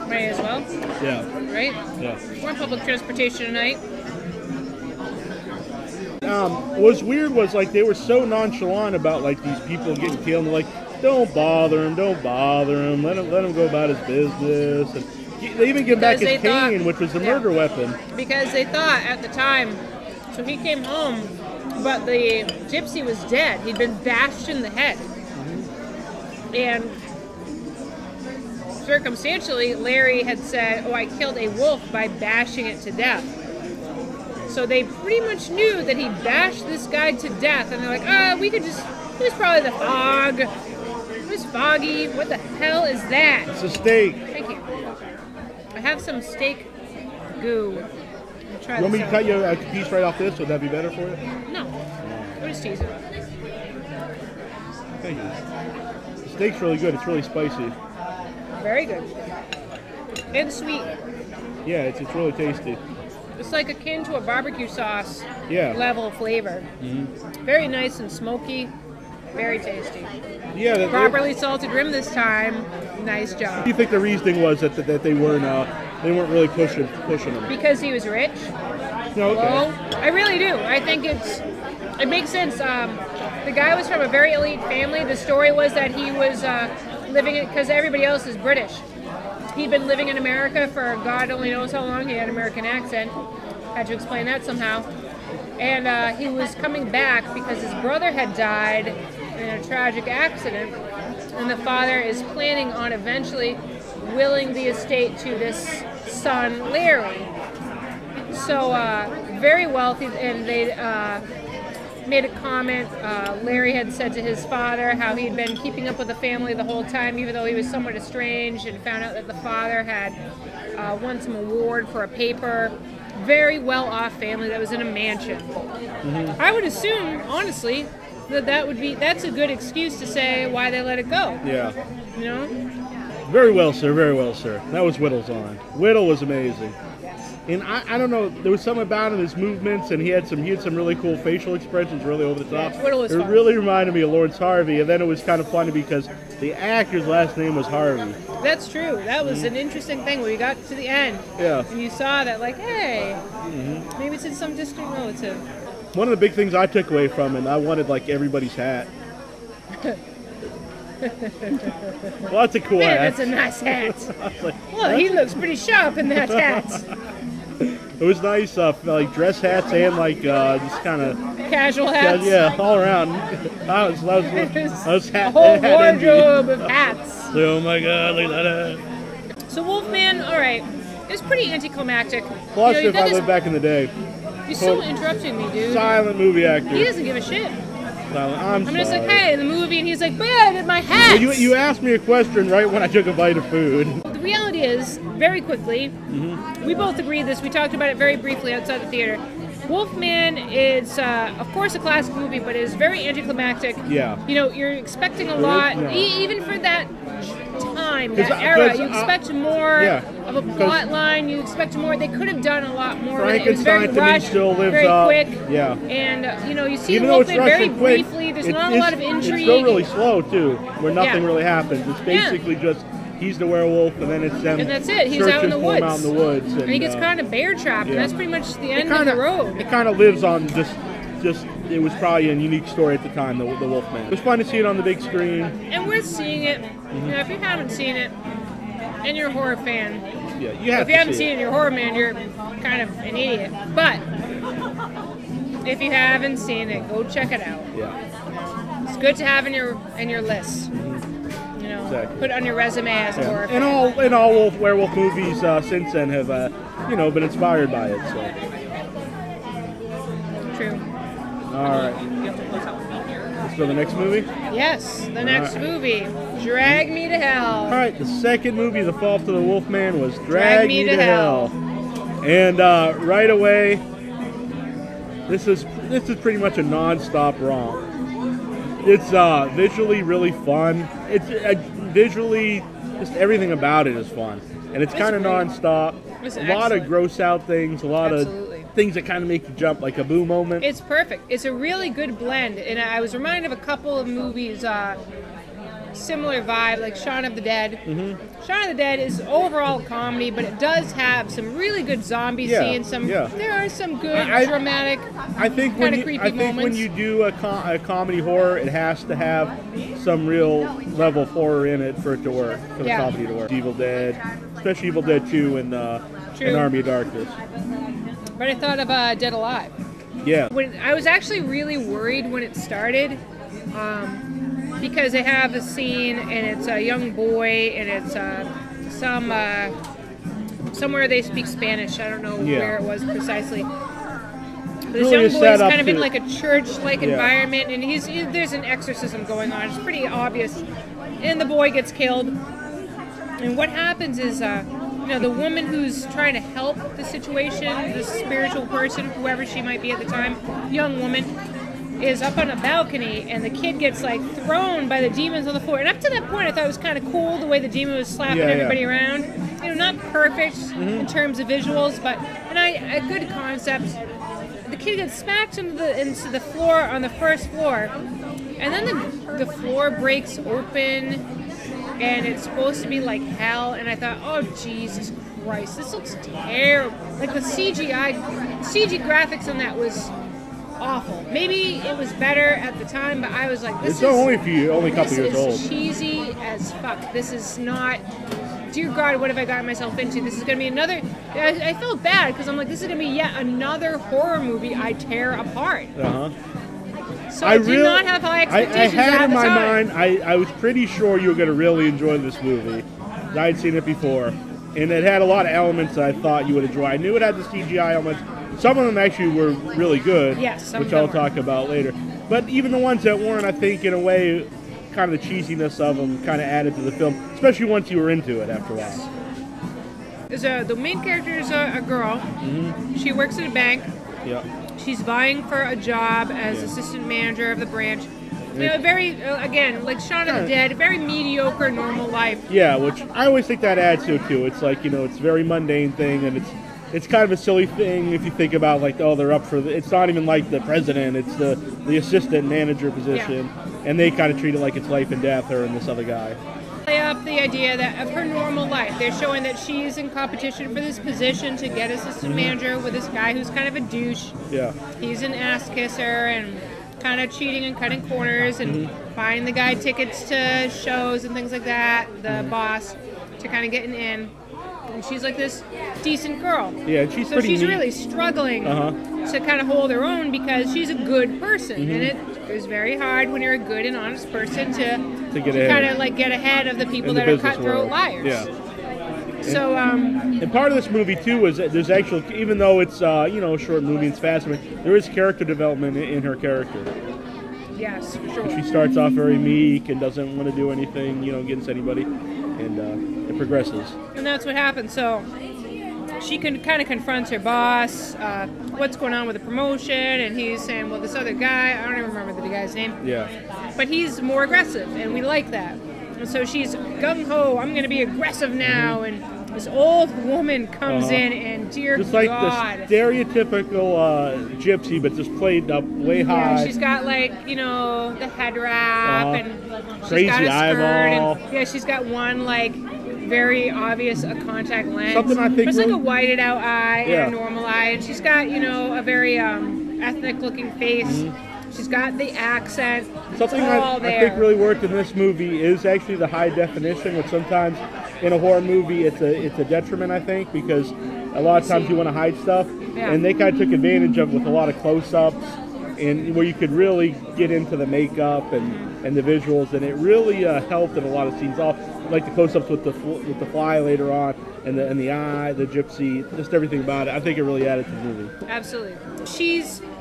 May as well. Yeah. Right. Yeah. We're on public transportation tonight. What's weird was like they were so nonchalant about like these people getting killed. They're like, don't bother him, don't bother him, let him go about his business. And they even give back his cane, which was the murder weapon. Because they thought at the time, so he came home, but the gypsy was dead. He'd been bashed in the head. Mm-hmm. And circumstantially, Larry had said, oh, I killed a wolf by bashing it to death. So they pretty much knew that he bashed this guy to death. And they're like, ah, we could just, it was probably the fog. Foggy, what the hell is that? It's a steak. Thank you. I have some steak goo. Try you want me to cut your piece right off this? Would that be better for you? No. We're just teasing. Thank you. The steak's really good. It's really spicy. Very good. And sweet. Yeah, it's really tasty. It's like akin to a barbecue sauce level flavor. Mm-hmm. Very nice and smoky. Very tasty. Yeah, properly salted rim this time. Nice job. What do you think the reasoning was that they weren't really pushing him? Because he was rich. No. Okay. Well, I really do. I think it makes sense. The guy was from a very elite family. The story was that he was living it because everybody else is British. He'd been living in America for God only knows how long. He had an American accent. Had to explain that somehow. And he was coming back because his brother had died in a tragic accident, and the father is planning on eventually willing the estate to this son, Larry. So very wealthy, and they made a comment. Larry had said to his father how he'd been keeping up with the family the whole time, even though he was somewhat estranged, and found out that the father had won some award for a paper. Very well-off family that was in a mansion. Mm-hmm. I would assume, honestly, that's a good excuse to say why they let it go. Yeah. You know? Very well, sir. Very well, sir. That was Whittle's on. Whittle was amazing. And I don't know, there was something about him, his movements, and he had some really cool facial expressions, really over the top. Whittle was fun. It really reminded me of Lawrence Harvey, and then it was kind of funny because the actor's last name was Harvey. That's true. That was an interesting thing when you got to the end. Yeah. And you saw that, like, hey, maybe it's in some distant relative. One of the big things I took away from it, I wanted, like, everybody's hat. Lots of cool hats. That's a nice hat. Like, well, he looks pretty sharp in that hat. It was nice, like dress hats and like just kind of casual hats. Yeah, all around. I was a whole wardrobe of hats. Oh my God, look at that. So Wolfman, all right, it's pretty anticlimactic. Plus, you know, if I lived back in the day, you're still interrupting me, dude. Silent movie actor. He doesn't give a shit. I'm just like, hey, in the movie, and he's like, but I did my hat. Well, you asked me a question right when I took a bite of food. The reality is, very quickly, we both agreed this. We talked about it very briefly outside the theater. Wolfman is, of course, a classic movie, but it is very anticlimactic. Yeah. You know, you're expecting a lot, even for that time, that era. You expect more of a plot line. You expect more. They could have done a lot more. Frankenstein, to me, still lives up. Very quick. Yeah. And you know, you see Wolfman very briefly. There's not a lot of intrigue. It's still really slow too, where nothing really happens. It's basically just he's the werewolf, and then it's them. And that's it. He's out in the woods. And he gets kind of bear trapped, and that's pretty much the end of the road. It kind of lives on just. It was probably a unique story at the time, the Wolfman. It was fun to see it on the big screen. And we're seeing it. You know, if you haven't seen it, and you're a horror fan, if you haven't seen it, you're a horror man, you're kind of an idiot. But If you haven't seen it, go check it out. Yeah. It's good to have in your list. You know, exactly. Put it on your resume as a horror fan. And all werewolf movies since then have you know, been inspired by it. So. True. All right. So the next movie? Yes, the next movie, Drag Me to Hell. All right, the second movie, The Fall to the Wolfman, was Drag Me to Hell. And right away, this is pretty much a non-stop romp. It's visually really fun. It's visually, just everything about it is fun, and it's kind of non-stop. A lot of gross out things, a lot of things that kind of make you jump, like a boo moment. It's perfect. It's a really good blend, and I was reminded of a couple of movies, similar vibe, like Shaun of the Dead. Mm-hmm. Shaun of the Dead is overall comedy, but it does have some really good zombie scenes. There are some good dramatic, kind of creepy moments. I think when you do a comedy horror, it has to have some real level of horror in it for it to work, for the comedy to work. Evil Dead, especially Evil Dead 2 and Army of Darkness. But I thought of Dead Alive. Yeah. I was actually really worried when it started, because they have a scene and it's a young boy and it's somewhere they speak Spanish. I don't know where it was precisely. But this young boy's kind of in like a church-like environment, and there's an exorcism going on. It's pretty obvious, and the boy gets killed. And what happens is, you know, the woman who's trying to help the situation, the spiritual person, whoever she might be at the time, young woman, is up on a balcony, and the kid gets like thrown by the demons on the floor. And up to that point, I thought it was kind of cool the way the demon was slapping everybody around. You know, not perfect in terms of visuals, but a good concept. The kid gets smacked into the floor on the first floor, and then the floor breaks open, and it's supposed to be like hell. And I thought, oh Jesus Christ, this looks terrible. Like the CG graphics on that was awful. Maybe it was better at the time, but I was like, this is only a couple years old. Cheesy as fuck. This is not, dear God, what have I gotten myself into? This is going to be another, I felt bad because I'm like, this is going to be yet another horror movie I tear apart. So I did not have high expectations. I had in my mind, I was pretty sure you were going to really enjoy this movie. I had seen it before, and it had a lot of elements that I thought you would enjoy. I knew it had the CGI elements. Some of them actually were really good, which I'll talk about later. But even the ones that weren't, I think, in a way, kind of the cheesiness of them kind of added to the film, especially once you were into it after a while. There's the main character is a girl. Mm-hmm. She works at a bank. Yeah. She's vying for a job as assistant manager of the branch. You know, very, again, like Shaun of the Dead, very mediocre, normal life. Yeah, which I always think that adds to it, too. It's like, you know, it's a very mundane thing, and it's kind of a silly thing if you think about, like, oh, they're up for it's not even like the president, it's the assistant manager position, and they kind of treat it like it's life and death, her and this other guy. Play up the idea that of her normal life. They're showing that she's in competition for this position to get assistant manager with this guy who's kind of a douche. Yeah. He's an ass kisser and kind of cheating and cutting corners and buying the guy tickets to shows and things like that, the boss, to kind of getting in. And she's like this decent girl. Yeah, she's really struggling to kind of hold her own because she's a good person, and it is very hard when you're a good and honest person to kind of like get ahead of the people that are cutthroat liars. Yeah. So and part of this movie too is that there's actual, even though it's you know, a short movie, it's fast, there is character development in her character. Yes, for sure. She starts off very meek and doesn't want to do anything, you know, against anybody, and it progresses. And that's what happens. So she kind of confronts her boss, what's going on with the promotion, and he's saying, well, this other guy, I don't even remember the guy's name. Yeah. But he's more aggressive, and we like that. And so she's gung-ho, I'm going to be aggressive now, and this old woman comes in, and dear God. Just like the stereotypical gypsy, but just played up way high. Yeah, she's got, like, you know, the head wrap, and she's got a eyeball. Skirt. And, yeah, she's got one, like, very obvious contact lens. Something I think. It's like a whited out eye and a normal eye. And she's got, you know, a very ethnic looking face. Mm-hmm. She's got the accent. Something I think really worked in this movie is actually the high definition, which sometimes in a horror movie it's a detriment, I think, because A lot of times you want to hide stuff, and they kind of took advantage of it with a lot of close-ups, and where you could really get into the makeup and the visuals, and it really helped in a lot of scenes. Off like the close-ups with the fly later on, and the eye, the gypsy, just everything about it. I think it really added to the movie. Absolutely.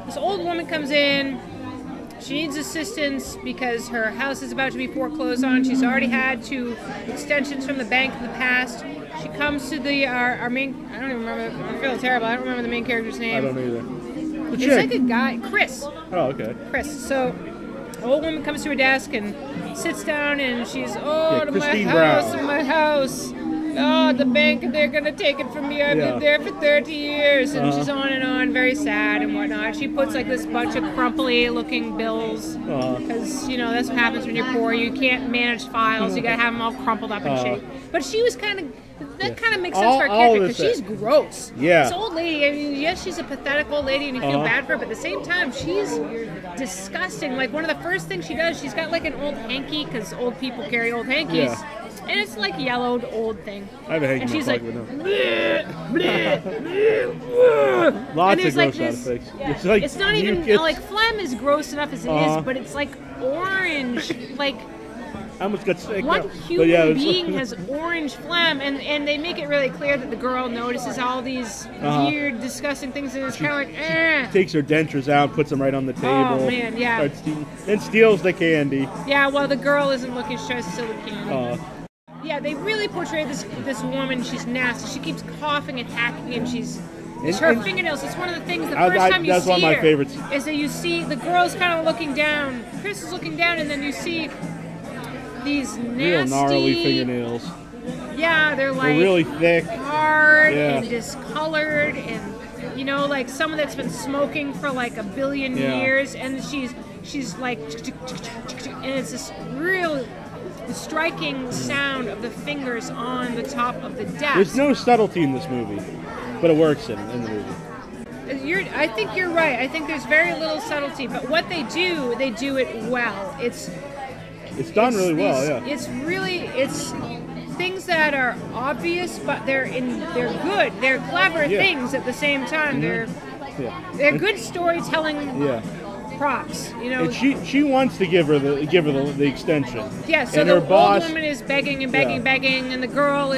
This old woman comes in. She needs assistance because her house is about to be foreclosed on. She's already had 2 extensions from the bank in the past. She comes to the our main. I don't even remember. I feel terrible. I don't remember the main character's name. I don't either. It's like a guy, Chris. Oh, okay. Chris. So, an old woman comes to her desk and sits down, and she's to my house, my house. Oh, the bank, they're gonna take it from me. I've been there for 30 years, and she's on and on, very sad and whatnot. She puts like this bunch of crumply-looking bills because you know that's what happens when you're poor. You can't manage files. You gotta have them all crumpled up and shaped. But she was kind of kind of makes sense for her character because she's gross. Yeah, this old lady. I mean, yes, she's a pathetic old lady, and you feel bad for her. But at the same time, she's disgusting. Like one of the first things she does, she's got like an old hanky because old people carry old hankies. Yeah. And it's like yellowed old thing. I have a hanky. And she's like, lots of gross effects. It's not even like phlegm is gross enough as it is, but it's like orange. Like I almost got sick. One human being has orange phlegm, and they make it really clear that the girl notices all these weird, disgusting things, and it's kind of like, she takes her dentures out, puts them right on the table. Oh man, yeah. And steals the candy. Yeah, well, the girl isn't looking. She tries to steal the candy. Yeah, they really portray this woman. She's nasty. She keeps coughing and hacking, and her fingernails. It's one of the things. The first time you see her, that's one of my favorites. Is that you see the girl's kind of looking down. Chris is looking down, and then you see these nasty, real gnarly fingernails. Yeah, they're like really thick, hard, and discolored, and you know, like someone that's been smoking for like a billion years, and she's like, and it's this real. The striking sound of the fingers on the top of the desk. There's no subtlety in this movie, but it works in the movie. I think you're right. I think there's very little subtlety, but what they do it well. It's done really well, yeah. It's things that are obvious, but they're good. They're clever things at the same time. Mm-hmm. They're good storytelling. Yeah. Props, you know. And she wants to give her the extension. Yeah, so the old woman is begging and begging, begging, and the girl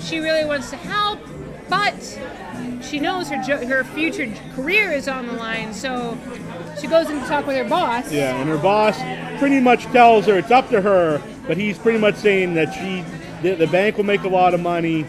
she really wants to help, but she knows her future career is on the line, so she goes and talks with her boss. Yeah, and her boss pretty much tells her it's up to her, but he's pretty much saying that the bank will make a lot of money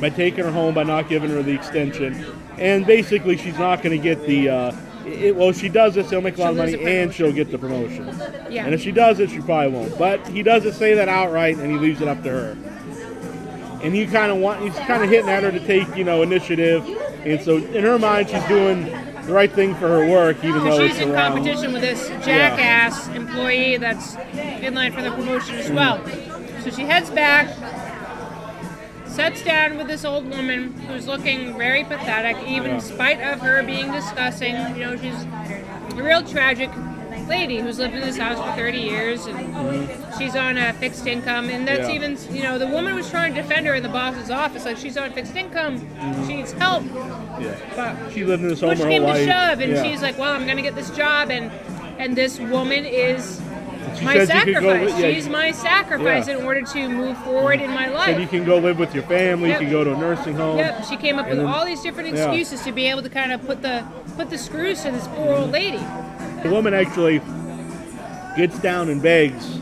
by taking her home by not giving her the extension, and basically she's not going to get the. Well, if she does this, she'll make a lot of money, and she'll get the promotion. Yeah. And if she does it, she probably won't. But he doesn't say that outright, and he leaves it up to her. And you kind of he's kind of hitting at her to take, initiative. And so, in her mind, she's doing the right thing for her work, even though she's in competition with this jackass employee that's in line for the promotion as well. So she heads back, sits down with this old woman who's looking very pathetic, even in spite of her being disgusting. She's a real tragic lady who's lived in this house for 30 years, and she's on a fixed income. And that's even, the woman was trying to defend her in the boss's office. Like, she's on fixed income, she needs help. Yeah. But she lived in this home her whole life. Push came to shove, and she's like, well, I'm going to get this job, and this woman is... my sacrifice. She's my sacrifice in order to move forward in my life. And you can go live with your family. You can go to a nursing home. Yep. She came up with all these different excuses to be able to kind of put the screws to this poor old lady. The woman actually gets down and begs.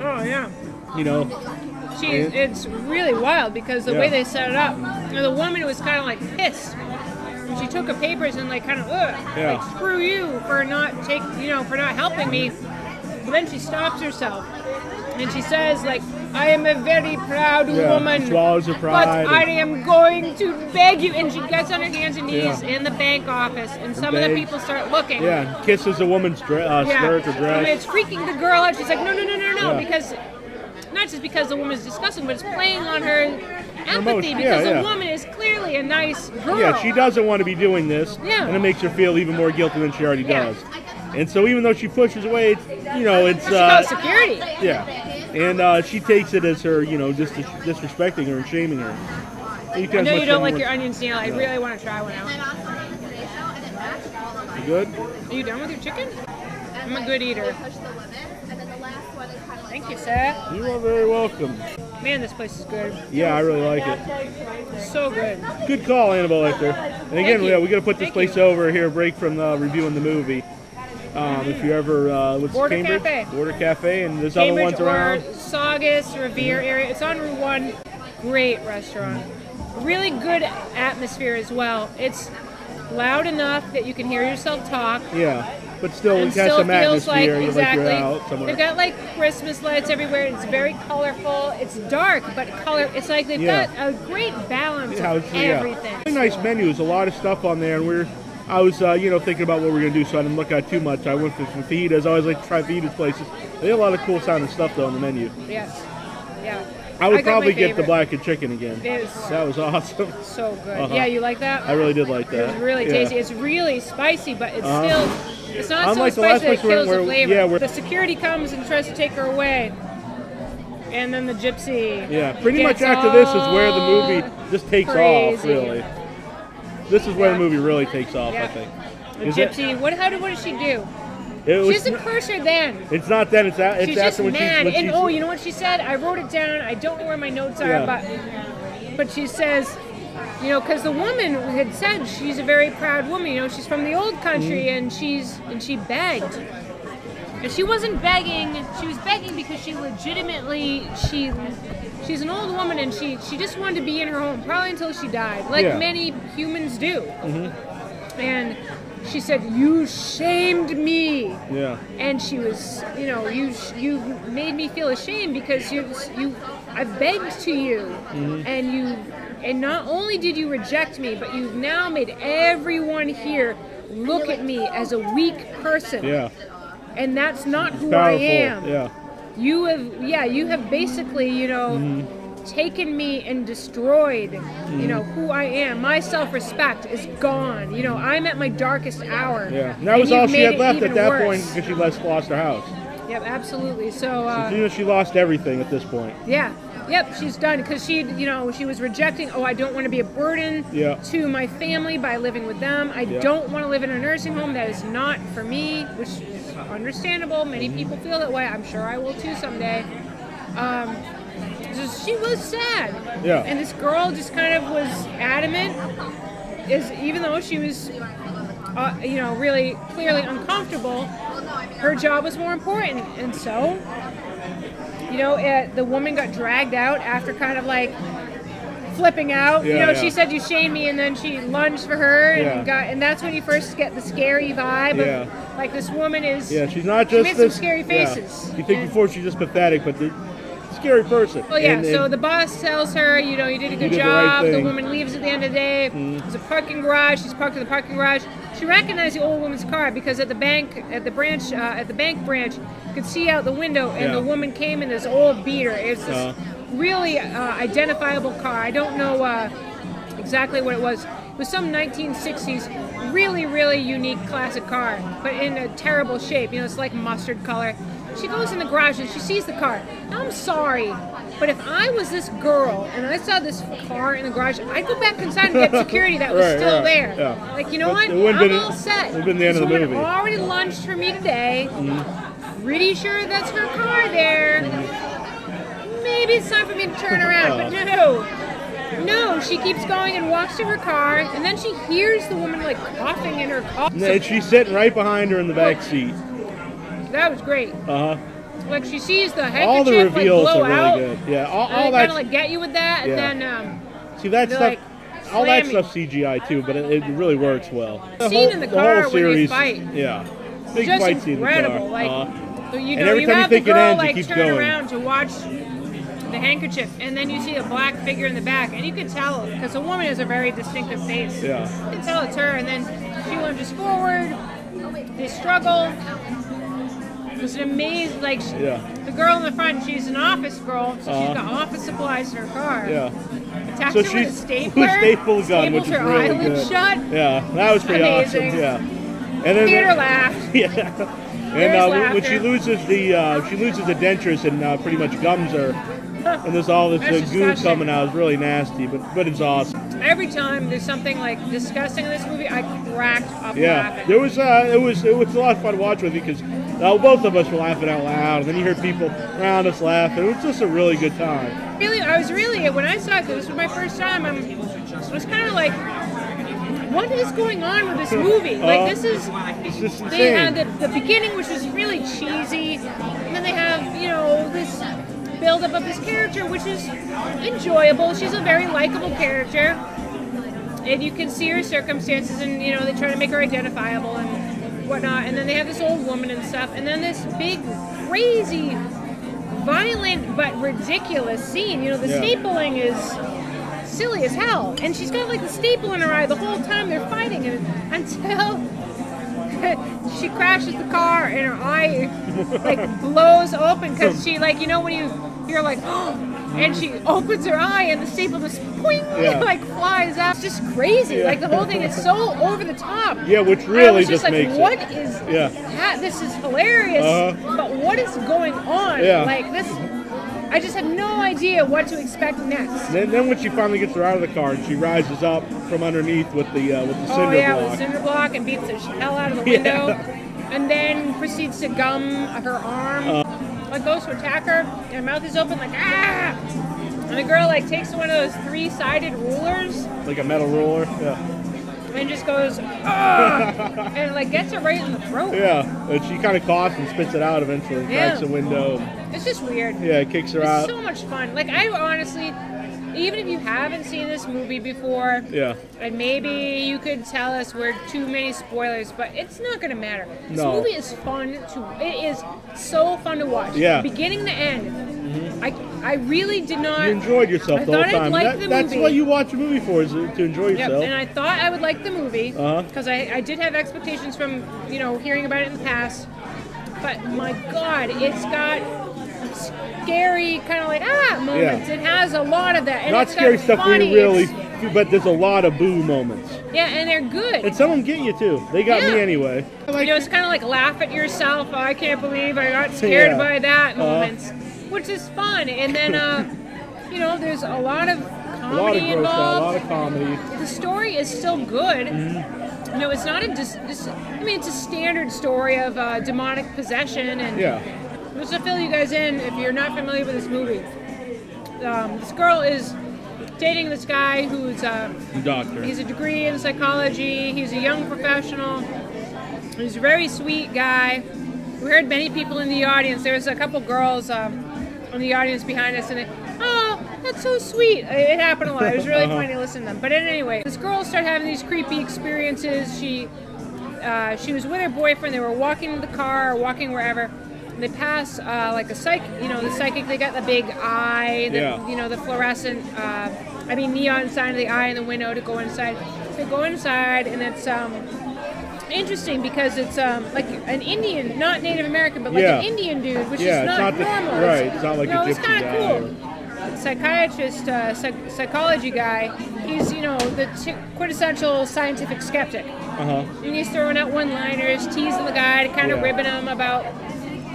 Oh yeah. It's really wild because the way they set it up. The woman was kind of like pissed. And she took her papers and like kind of like screw you for not for not helping me. But then she stops herself, and she says, like, I am a very proud woman, but I am going to beg you. And she gets on her hands and knees in the bank office, and some of the people start looking. Yeah, and kisses a woman's skirt or dress. I mean, it's freaking the girl out. She's like, no, because, not just because the woman's disgusting, but it's playing on her empathy, because the woman is clearly a nice girl. Yeah, she doesn't want to be doing this, and it makes her feel even more guilty than she already does. And so even though she pushes away, it's about security. Yeah, and she takes it as her, just disrespecting her and shaming her. I know you don't like your onions, Neal. I really want to try one out. You good? Are you done with your chicken? I'm a good eater. Thank you, sir. You are very welcome. Man, this place is good. Yeah, I really like it. So good. Good call, Annabelle Lecter. And again, we got to put this place over here, a break from reviewing the movie. If you ever, what's Cambridge? Cafe. Border Cafe, and there's Cambridge other ones around. Saugus, Revere area. It's on Route One. Great restaurant. Really good atmosphere as well. It's loud enough that you can hear yourself talk. Yeah. But still, it has some atmosphere. Like, exactly. Like you're out somewhere. They've got like Christmas lights everywhere. It's very colorful. It's dark, but color. It's like they've got a great balance of everything. Yeah. Really nice menus. A lot of stuff on there, and I was, you know, thinking about what we were gonna do, so I didn't look at too much. I went for some fajitas. I always like to try fajitas places. They have a lot of cool sounding stuff though on the menu. Yes. Yeah. I would probably get the blackened chicken again. That was awesome. So good. Yeah, you like that? I really did like that. It was really tasty. It's really spicy, but it's still, it's not so spicy that it kills the flavor. Yeah, the security comes and tries to take her away. And then the gypsy. Yeah, pretty much after this is where the movie just takes off, really. This is where the movie really takes off, I think. The gypsy, what did she do? She doesn't curse her then. It's not then, it's after when she's just mad. And oh, you know what she said? I wrote it down. I don't know where my notes are, but she says, you know, because the woman had said she's a very proud woman. You know, she's from the old country, and she begged. And she wasn't begging. She was begging because she legitimately, she's an old woman, and she just wanted to be in her home, probably until she died, like many humans do. And she said, "You shamed me." Yeah. And she was, you know, you made me feel ashamed because I begged to you, and not only did you reject me, but you've now made everyone here look at me as a weak person. Yeah. And that's not who I am. Yeah. You have, you have basically, you know, taken me and destroyed, you know, who I am. My self-respect is gone. You know, I'm at my darkest hour. Yeah, and that was all she had left at that point because she lost her house. Yep, absolutely. So, you know, she lost everything at this point. Yeah. Yep, she's done because you know, she was rejecting. Oh, I don't want to be a burden to my family by living with them. I don't want to live in a nursing home. That is not for me, which is understandable. Many people feel that way. I'm sure I will too someday. She was sad. Yeah. And this girl just kind of was adamant, even though she was, you know, really clearly uncomfortable, her job was more important. And so, you know, the woman got dragged out after kind of like flipping out. Yeah, you know, she said, "You shame me," and then she lunged for her, and and that's when you first get the scary vibe of like this woman is. Yeah, she's not just. She made some scary faces. You think before she's just pathetic, but. Scary person. Well, yeah, so the boss tells her, you know, you did a good job. The woman leaves at the end of the day. There's a parking garage. She's parked in the parking garage. She recognized the old woman's car because at the bank, at the bank branch, you could see out the window, and the woman came in this old beater. It's this really identifiable car. I don't know exactly what it was. It was some 1960s, really, really unique classic car, but in a terrible shape. You know, it's like mustard color. She goes in the garage and she sees the car. Now, I'm sorry, but if I was this girl and I saw this car in the garage, I'd go back inside and get security that was still there. Yeah. Like, you know what? I'm all set. This woman already lunged for me today. Pretty sure that's her car there. Maybe it's time for me to turn around, but no, she keeps going and walks to her car, and then she hears the woman like coughing in her car. And she's sitting right behind her in the back seat. That was great. Like she sees the handkerchief, all the reveals like blow are really good. Yeah, all that kind of like get you with that, and then see that stuff. Like, all that stuff's CGI too, but it really works well. The scene in the car whole series, when you fight, big just fight scene incredible. In the car. Like, so you know, and every time you think it ends, like, you keep going around to watch the handkerchief, and then you see a black figure in the back, and you can tell because the woman has a very distinctive face. Yeah, you can tell it's her, and then she lunges forward. They struggle. It was an amazing, like, the girl in the front, she's an office girl, so she's got office supplies in her car. Yeah. Attached her with a stapler. Staple gun, which is really good. Shut. Yeah, that was pretty awesome. Yeah. And then theater laughed. Yeah. And when she loses the dentures and pretty much gums her, and there's all this goo coming out. It's really nasty, but it's awesome. Every time there's something like disgusting in this movie, I cracked up laughing. There was it was a lot of fun to watch with you because both of us were laughing out loud, and then you hear people around us laugh. It was just a really good time. Really, I was really when I saw it, this was my first time. I was kind of like, what is going on with this movie? Like this is they had the beginning, which was really cheesy, and then they have this build-up of this character, which is enjoyable. She's a very likable character, and you can see her circumstances, and they try to make her identifiable and whatnot. And then they have this old woman and stuff, and then this big, crazy, violent but ridiculous scene. The stapling is silly as hell, and she's got like the staple in her eye the whole time they're fighting, and until she crashes the car and her eye like blows open because she like when you're like and she opens her eye and the staple just poing like flies out. It's just crazy. Like the whole thing is so over the top. Yeah, which really just makes it. What is that? This is hilarious, but what is going on? Like this. I just have no idea what to expect next. Then when she finally gets her out of the car and she rises up from underneath with the cinder block. With the cinder block, and beats the hell out of the window, and then proceeds to gum her arm. Like goes to attack her, and her mouth is open like ah, and the girl like takes one of those three-sided rulers, like a metal ruler, and just goes ah, and it, like gets her right in the throat. Yeah, and she kind of coughs and spits it out eventually, and cracks the window. It's just weird. Yeah, it kicks her out. It's so much fun. Like, I honestly, even if you haven't seen this movie before, and maybe you could tell us we're too many spoilers, but it's not going to matter. This movie is fun it is so fun to watch. Yeah. Beginning to end. Mm-hmm. I really did not. You enjoyed yourself the whole time. That's what you watch a movie for, is to enjoy yourself. And I thought I would like the movie, because I did have expectations from, hearing about it in the past. But my God, it's got scary kind of like moments. It has a lot of that, and not scary stuff but there's a lot of boo moments, and they're good, and some of them get you too. They got me anyway. It's kind of like laugh at yourself. Oh, I can't believe I got scared by that moments, which is fun. And then there's a lot of comedy involved. A lot of comedy. The story is still good. No, it's not it's a standard story of demonic possession, and just to fill you guys in, if you're not familiar with this movie, this girl is dating this guy who's a doctor. He's a degree in psychology. He's a young professional. He's a very sweet guy. We heard many people in the audience. There was a couple girls in the audience behind us, and oh, that's so sweet. It happened a lot. It was really funny to listen to them. But anyway, this girl started having these creepy experiences. She was with her boyfriend. They were walking in the car, or walking wherever. They pass like a psychic, the psychic. They got the big eye, the fluorescent, neon sign of the eye in the window to go inside. They go inside, and it's interesting because it's like an Indian, not Native American, but like an Indian dude, which is not normal. It's not like a gypsy guy. It's kind of cool. Psychiatrist, psychology guy. He's the quintessential scientific skeptic, and he's throwing out one-liners, teasing the guy to kind of ribbon him about.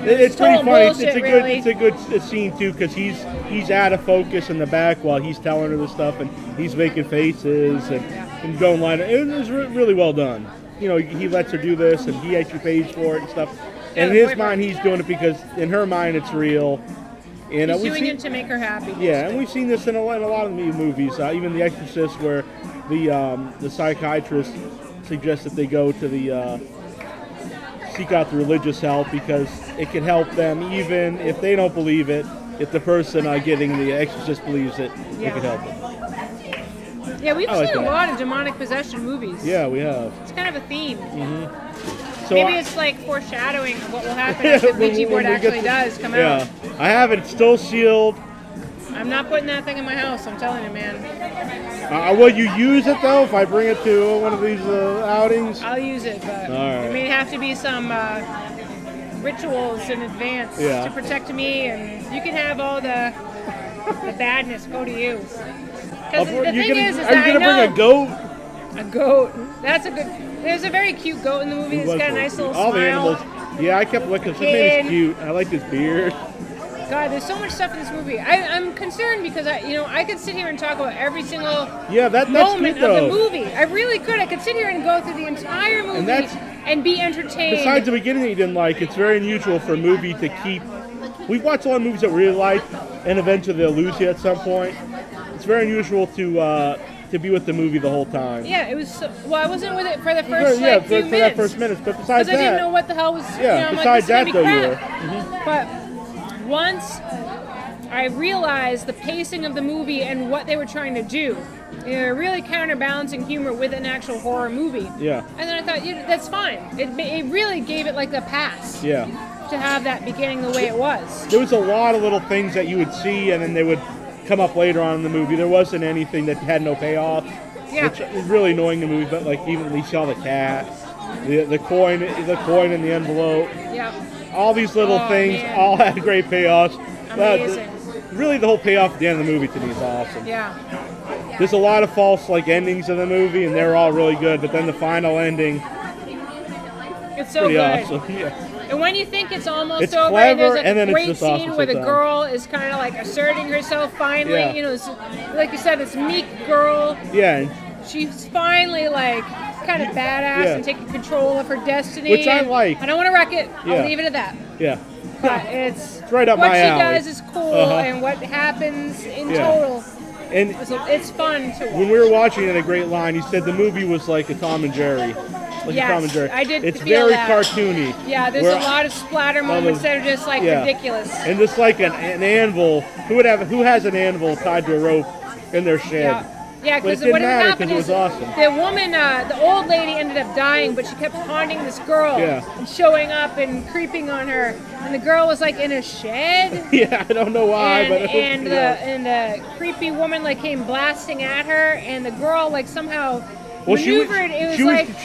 It's pretty funny. It's a good scene too, because he's out of focus in the back while he's telling her the stuff, and he's making faces and going line. It was really well done. He lets her do this, and he actually pays for it and stuff. And in his mind, he's doing it because in her mind, it's real. And he's doing it to make her happy. Yeah, and we've seen this in a lot of movies, even The Exorcist, where the psychiatrist suggests that they go to seek out the religious help because it can help them, even if they don't believe it. If the person getting the exorcist believes it, it can help them. Yeah, we've seen a lot of demonic possession movies. Yeah, we have. It's kind of a theme. Mm-hmm. So maybe it's like foreshadowing of what will happen if the Ouija board actually does come out. Yeah, I have it still sealed. I'm not putting that thing in my house, I'm telling you, man. Will you use it, though, if I bring it to one of these outings? I'll use it, but there may have to be some rituals in advance to protect me, and you can have all the badness go to you. Because are you going to bring a goat? A goat. That's a good... There's a very cute goat in the movie. It's got a nice little smile. All the animals. Yeah, I kept looking. It's cute. I like his beard. God, there's so much stuff in this movie. I'm concerned because I could sit here and talk about every single moment of the movie. I really could. I could sit here and go through the entire movie and be entertained. Besides the beginning that you didn't like, it's very unusual for a movie to keep. We've watched a lot of movies that we really like, and eventually they'll lose you at some point. It's very unusual to be with the movie the whole time. Yeah, it was. Well, I wasn't with it for the first few minutes. Yeah, for that first minutes. But besides that, I didn't know what the hell was. Yeah, besides that, though, you were. But once I realized the pacing of the movie and what they were trying to do, really counterbalancing humor with an actual horror movie. Yeah. And then I thought, that's fine. It really gave it like the pass. Yeah. To have that beginning the way it was. There was a lot of little things that you would see, and then they would come up later on in the movie. There wasn't anything that had no payoff, which is really annoying the movie. But like even we saw the cat, the coin in the envelope. Yeah. All these little things all had great payoffs. Amazing. Really, the whole payoff at the end of the movie to me is awesome. Yeah. There's a lot of false endings in the movie, and they're all really good. But then the final ending, it's so awesome. Yeah. And when you think it's almost over, there's a great scene where the girl is kind of like asserting herself finally. Yeah. Like you said, this meek girl. Yeah. She's finally kind of badass and taking control of her destiny. Which I like. I don't want to wreck it. Yeah. I'll leave it at that. Yeah. But it's right up my alley. What she does is cool, and what happens in total. And it's fun to watch. When we were watching it, a great line, he said the movie was like a Tom and Jerry. I did feel that. It's very cartoony. Yeah, there's a lot of splatter moments that are just ridiculous. And just like an anvil. Who has an anvil tied to a rope in their shed? Yeah, because what happened is the woman, the old lady ended up dying, but she kept haunting this girl and showing up and creeping on her. And the girl was in a shed. Yeah, I don't know why, and the creepy woman came blasting at her, and the girl somehow. Well, she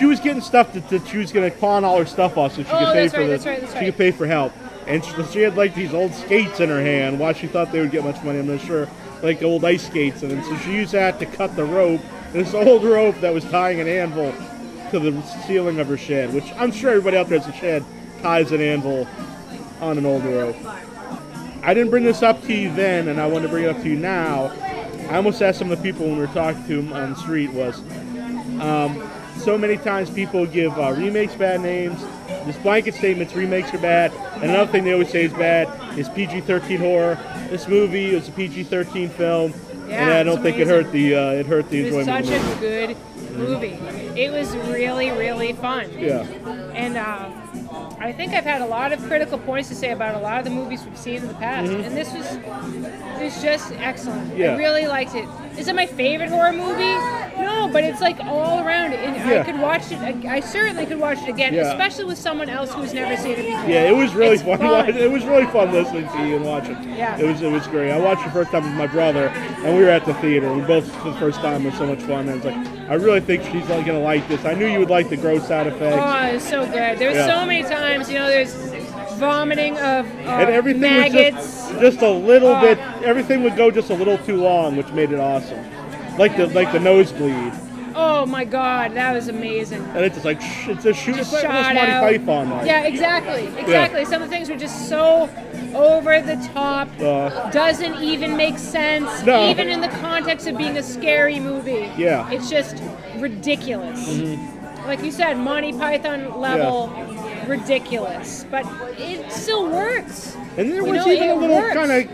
was getting stuff that she was going to pawn all her stuff off so she could pay for this. She could pay for help, and she had these old skates in her hand. Why she thought they would get much money, I'm not sure. Old ice skates, and so she used that to cut the rope. This old rope that was tying an anvil to the ceiling of her shed, which I'm sure everybody out there has a shed ties an anvil on an old rope. I didn't bring this up to you then, and I want to bring it up to you now. I almost asked some of the people when we were talking to them on the street was. So many times people give remakes bad names. This blanket statements, remakes are bad. And another thing they always say is bad is PG-13 horror. This movie was a PG-13 film, and I don't think it hurt the enjoyment. It was such a good movie. It was really, really fun. Yeah. And I think I've had a lot of critical points to say about a lot of the movies we've seen in the past, and this was just excellent. Yeah. I really liked it. Is it my favorite horror movie? No, but it's all around. And I could watch it. I certainly could watch it again, especially with someone else who's never seen it before. Yeah, it was really fun. It was really fun listening to you and watching. Yeah, it was great. I watched it the first time with my brother, and we were at the theater. We both for the first time. It was so much fun. And I was I really think she's gonna like this. I knew you would like the gross out effects. Oh, it's so good. There's so many times. There's vomiting of and everything maggots. Was just a little bit. Everything would go just a little too long, which made it awesome. Like the nosebleed. Oh my God, that was amazing. And it's just it's a shoot. It's like Monty Python. Yeah, exactly. Yeah. Some of the things were just so over the top. Doesn't even make sense. No. Even in the context of being a scary movie. Yeah. It's just ridiculous. Mm-hmm. Like you said, Monty Python level. Yeah. Ridiculous, but it still works. And there was even a little kind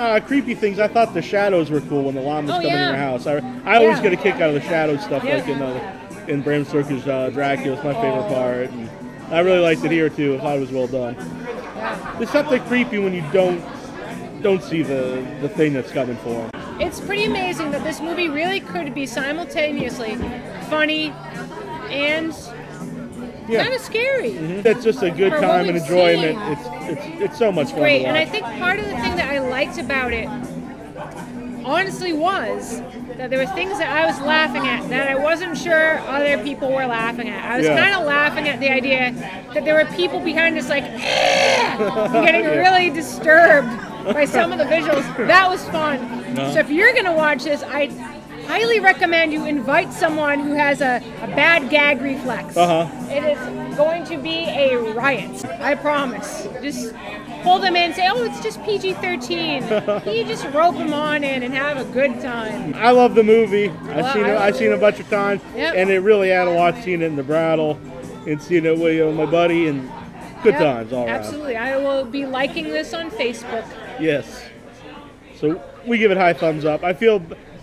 of creepy things. I thought the shadows were cool when the llama was coming in your house. I always get a kick out of the shadow stuff, like in Bram Stoker's Dracula. It's my favorite part. And I really liked it here too. I thought it was well done. Yeah. There's something creepy when you don't see the thing that's coming for them. It's pretty amazing that this movie really could be simultaneously funny and. Yeah. Kind of scary. Mm-hmm. That's just a good time and enjoyment. It's so much fun. Great, and I think part of the thing that I liked about it, honestly, was that there were things that I was laughing at that I wasn't sure other people were laughing at. I was kind of laughing at the idea that there were people behind us getting really disturbed by some of the visuals. That was fun. No. So if you're gonna watch this, I highly recommend you invite someone who has a bad gag reflex. It is is going to be a riot. I promise. Just pull them in, say, oh, it's just PG-13. You just rope them on in and have a good time. I love the movie. I've seen it a bunch of times, yep. And it really had a lot seeing it in the Brattle and seeing it with my buddy, and good yep. times all absolutely. Around. Absolutely. I will be liking this on Facebook. Yes. So we give it high thumbs up. I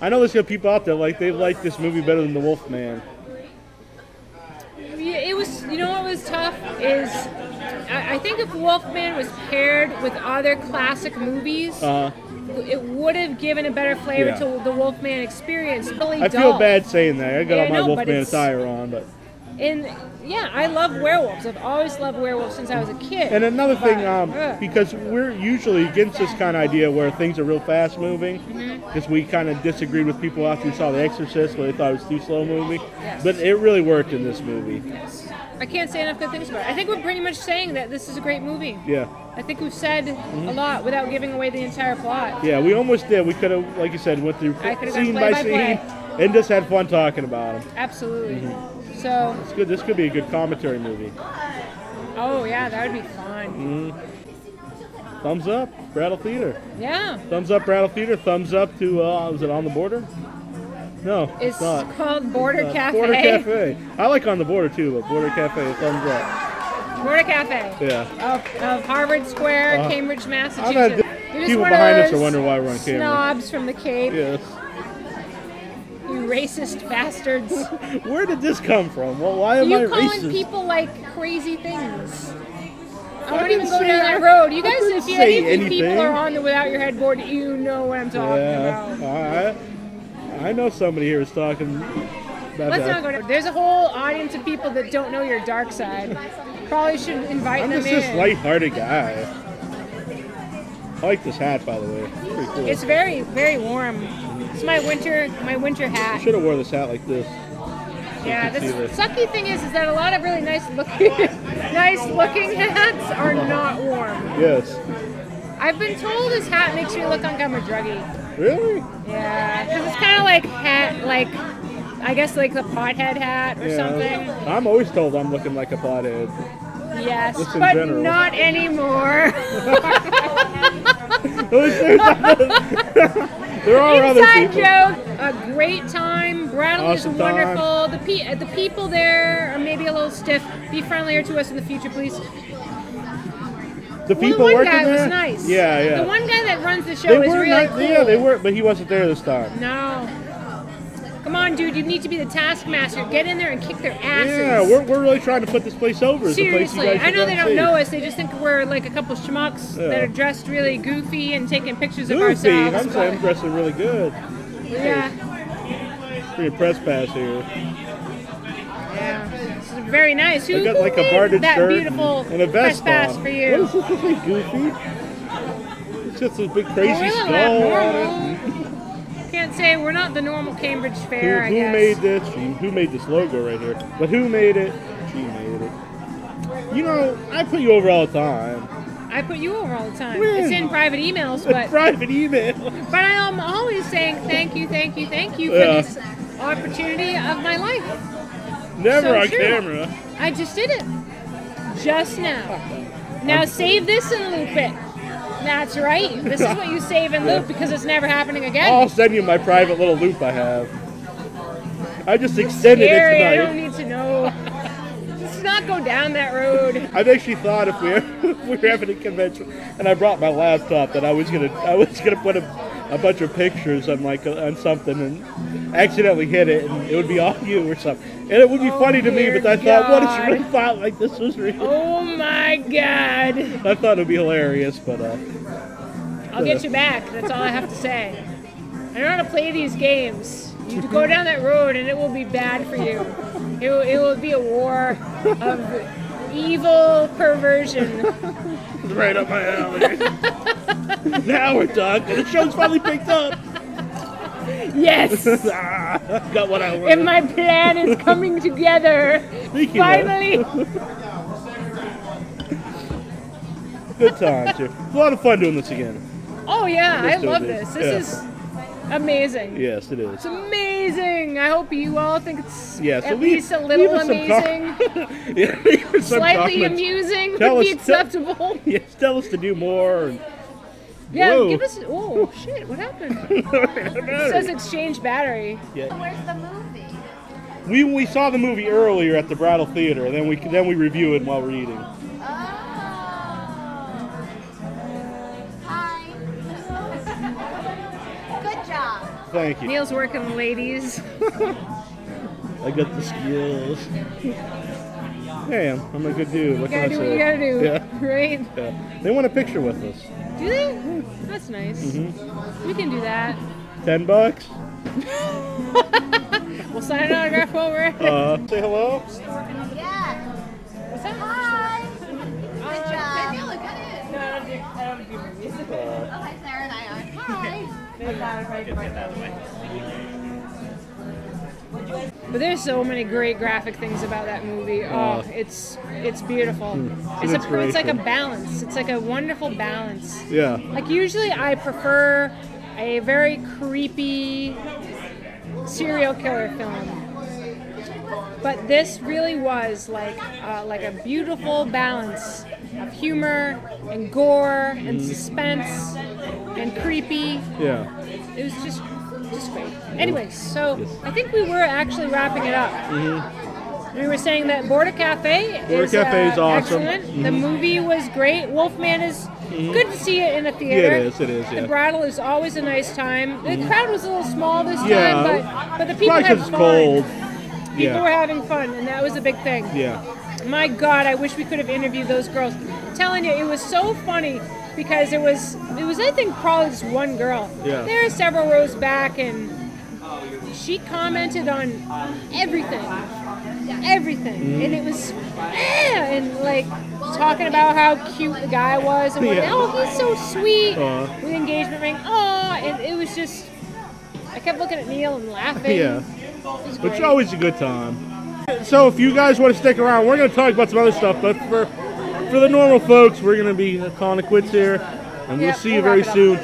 know there's people out there they like this movie better than The Wolfman. It was, you know, what was tough is I think if Wolfman was paired with other classic movies, it would have given a better flavor yeah. to the Wolfman experience. Really I feel bad saying that. I got all my Wolfman attire on, but. And yeah, I love werewolves. I've always loved werewolves since I was a kid. And another thing, because we're usually against this kind of idea where things are real fast moving, because we kind of disagreed with people after we saw The Exorcist where they thought it was too slow moving. Yes. But it really worked in this movie. Yes. I can't say enough good things about it. I think we're pretty much saying that this is a great movie. Yeah. I think we've said a lot without giving away the entire plot. Yeah, we almost did. We could have, like you said, went through scene by scene and just had fun talking about them. Absolutely. So it's good. This could be a good commentary movie. Oh yeah, that would be fun. Thumbs up, Brattle Theater. Yeah. Thumbs up, Brattle Theater. Thumbs up to was it On the Border? No, it's not. Called Border Cafe. Border Cafe. I like On the Border too, but Border Cafe. Thumbs up. Border Cafe. Yeah. Of Harvard Square, Cambridge, Massachusetts. People behind us are wondering why we're on camera. Snobs from the Cape. Yes. Racist bastards. Where did this come from? Well, why am I calling racist? People like crazy things. I won't even go down that road. You guys, if you think people are on the Without Your Head board, you know what I'm talking about. I know somebody here is talking about Let's not go down. There's a whole audience of people that don't know your dark side. Probably shouldn't invite them in. I'm just this lighthearted guy. I like this hat, by the way. It's pretty cool. It's very, very warm. It's my winter hat. I should have worn this hat like this. So yeah, the sucky thing is that a lot of really nice looking hats are not warm. Yes. I've been told this hat makes me look like I'm a druggie. Really? Yeah, because it's kind of like I guess like the pothead hat or something. I'm always told I'm looking like a pothead. Yes, just but not anymore. There are Inside joke. A great time. Brattle is wonderful. The people there are maybe a little stiff. Be friendlier to us in the future, please. The people the one guy was nice. Yeah, yeah. The one guy that runs the show is really cool. Yeah, they were, but he wasn't there this time. No. Come on, dude. You need to be the taskmaster. Get in there and kick their asses. Yeah, we're really trying to put this place over. Seriously. I know they don't know us. They just think we're like a couple schmucks that are dressed really goofy and taking pictures of ourselves. Goofy? I'm dressing really good. Yeah. Pretty press pass here. Yeah. This is very nice. Who got like a barded shirt beautiful and a vest press pass for you? What is this really goofy? It's just a big crazy skull on it. Can't say we're not the normal Cambridge fair. Who made this? Who made this logo right here? But who made it? She made it. You know, I put you over all the time. I put you over all the time. When? It's in private emails, but private email. But I am always saying thank you, thank you, thank you for this opportunity of my life. Never so on camera. I just did it. Just now. Now save this and loop it. That's right. This is what you save and loop because it's never happening again. I'll send you my private little loop I have. I just extended it tonight. I don't need to know. Let's not go down that road. I've actually thought if we were having a convention and I brought my laptop that I was gonna put a bunch of pictures on on something and accidentally hit it and it would be all you or something. And it would be funny to me, but I thought, what if you really thought like this was real? Oh my God. I thought it would be hilarious, but I'll get you back. That's all I have to say. I don't want to play these games. You go down that road and it will be bad for you. It will be a war of evil perversion. Right up my alley. Now we're talking. The show's finally picked up. Yes. Got what I wanted. And my plan is coming together. Finally. Good times here. It's a lot of fun doing this again. Oh yeah, I love this. This is Amazing. Yes, it is. It's amazing. I hope you all think it's at least a little amazing. Yeah, slightly amusing would be acceptable. Yes, tell us to do more. And, yeah, whoa. Give us... Oh, shit, what happened? It says exchange battery. Yeah. So where's the movie? We saw the movie earlier at the Brattle Theater, and then we review it while we're eating. Thank you. Neal's working, ladies. I got the skills. Hey, I'm a good dude. What can I say? You gotta do what you gotta do. Yeah. Right? Yeah. They want a picture with us. Do they? That's nice. Mm-hmm. We can do that. $10? We'll sign an autograph while we're at it. Say hello? Yeah. What's that? Hi. Good job. Hey, look at it. No, I don't do movies. Oh, hi, Sarah and I are. Hi. But there's so many great graphic things about that movie. Oh, it's beautiful. It's like a balance. It's like a wonderful balance. Yeah. Like usually I prefer a very creepy serial killer film, but this really was like a beautiful balance of humor and gore and suspense and creepy. Yeah. It was just great. Anyway, so yes. I think we were actually wrapping it up. Mm-hmm. We were saying that Border Cafe is awesome. Excellent. Mm-hmm. The movie was great. Wolfman is good to see it in a theater. Yeah, it is. Yeah. The Brattle is always a nice time. The crowd was a little small this time, but the people had fun. Cold. People were having fun, and that was a big thing. Yeah. My God, I wish we could have interviewed those girls. I'm telling you, it was so funny because it was I think probably just one girl. Yeah. There are several rows back, and she commented on everything, and it was and like talking about how cute the guy was, and oh, he's so sweet with the engagement ring. Oh, and it was just I kept looking at Neal and laughing. Yeah. It's always a good time. So if you guys want to stick around, we're going to talk about some other stuff, but for the normal folks, we're going to be calling it quits here, and we'll see you very soon.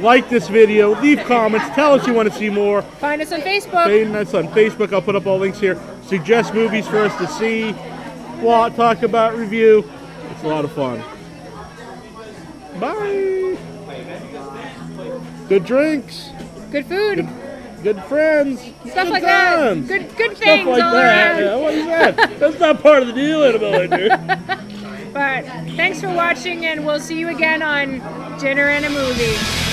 Like this video, leave comments, tell us you want to see more. Find us on Facebook. Find us on Facebook. I'll put up all links here. Suggest movies for us to see, talk about, review. It's a lot of fun. Bye. Good drinks. Good food. Good friends. Stuff like that. Good things all around. Yeah, what is that? That's not part of the deal, Annabelle Lecter. But thanks for watching, and we'll see you again on Dinner and a Movie.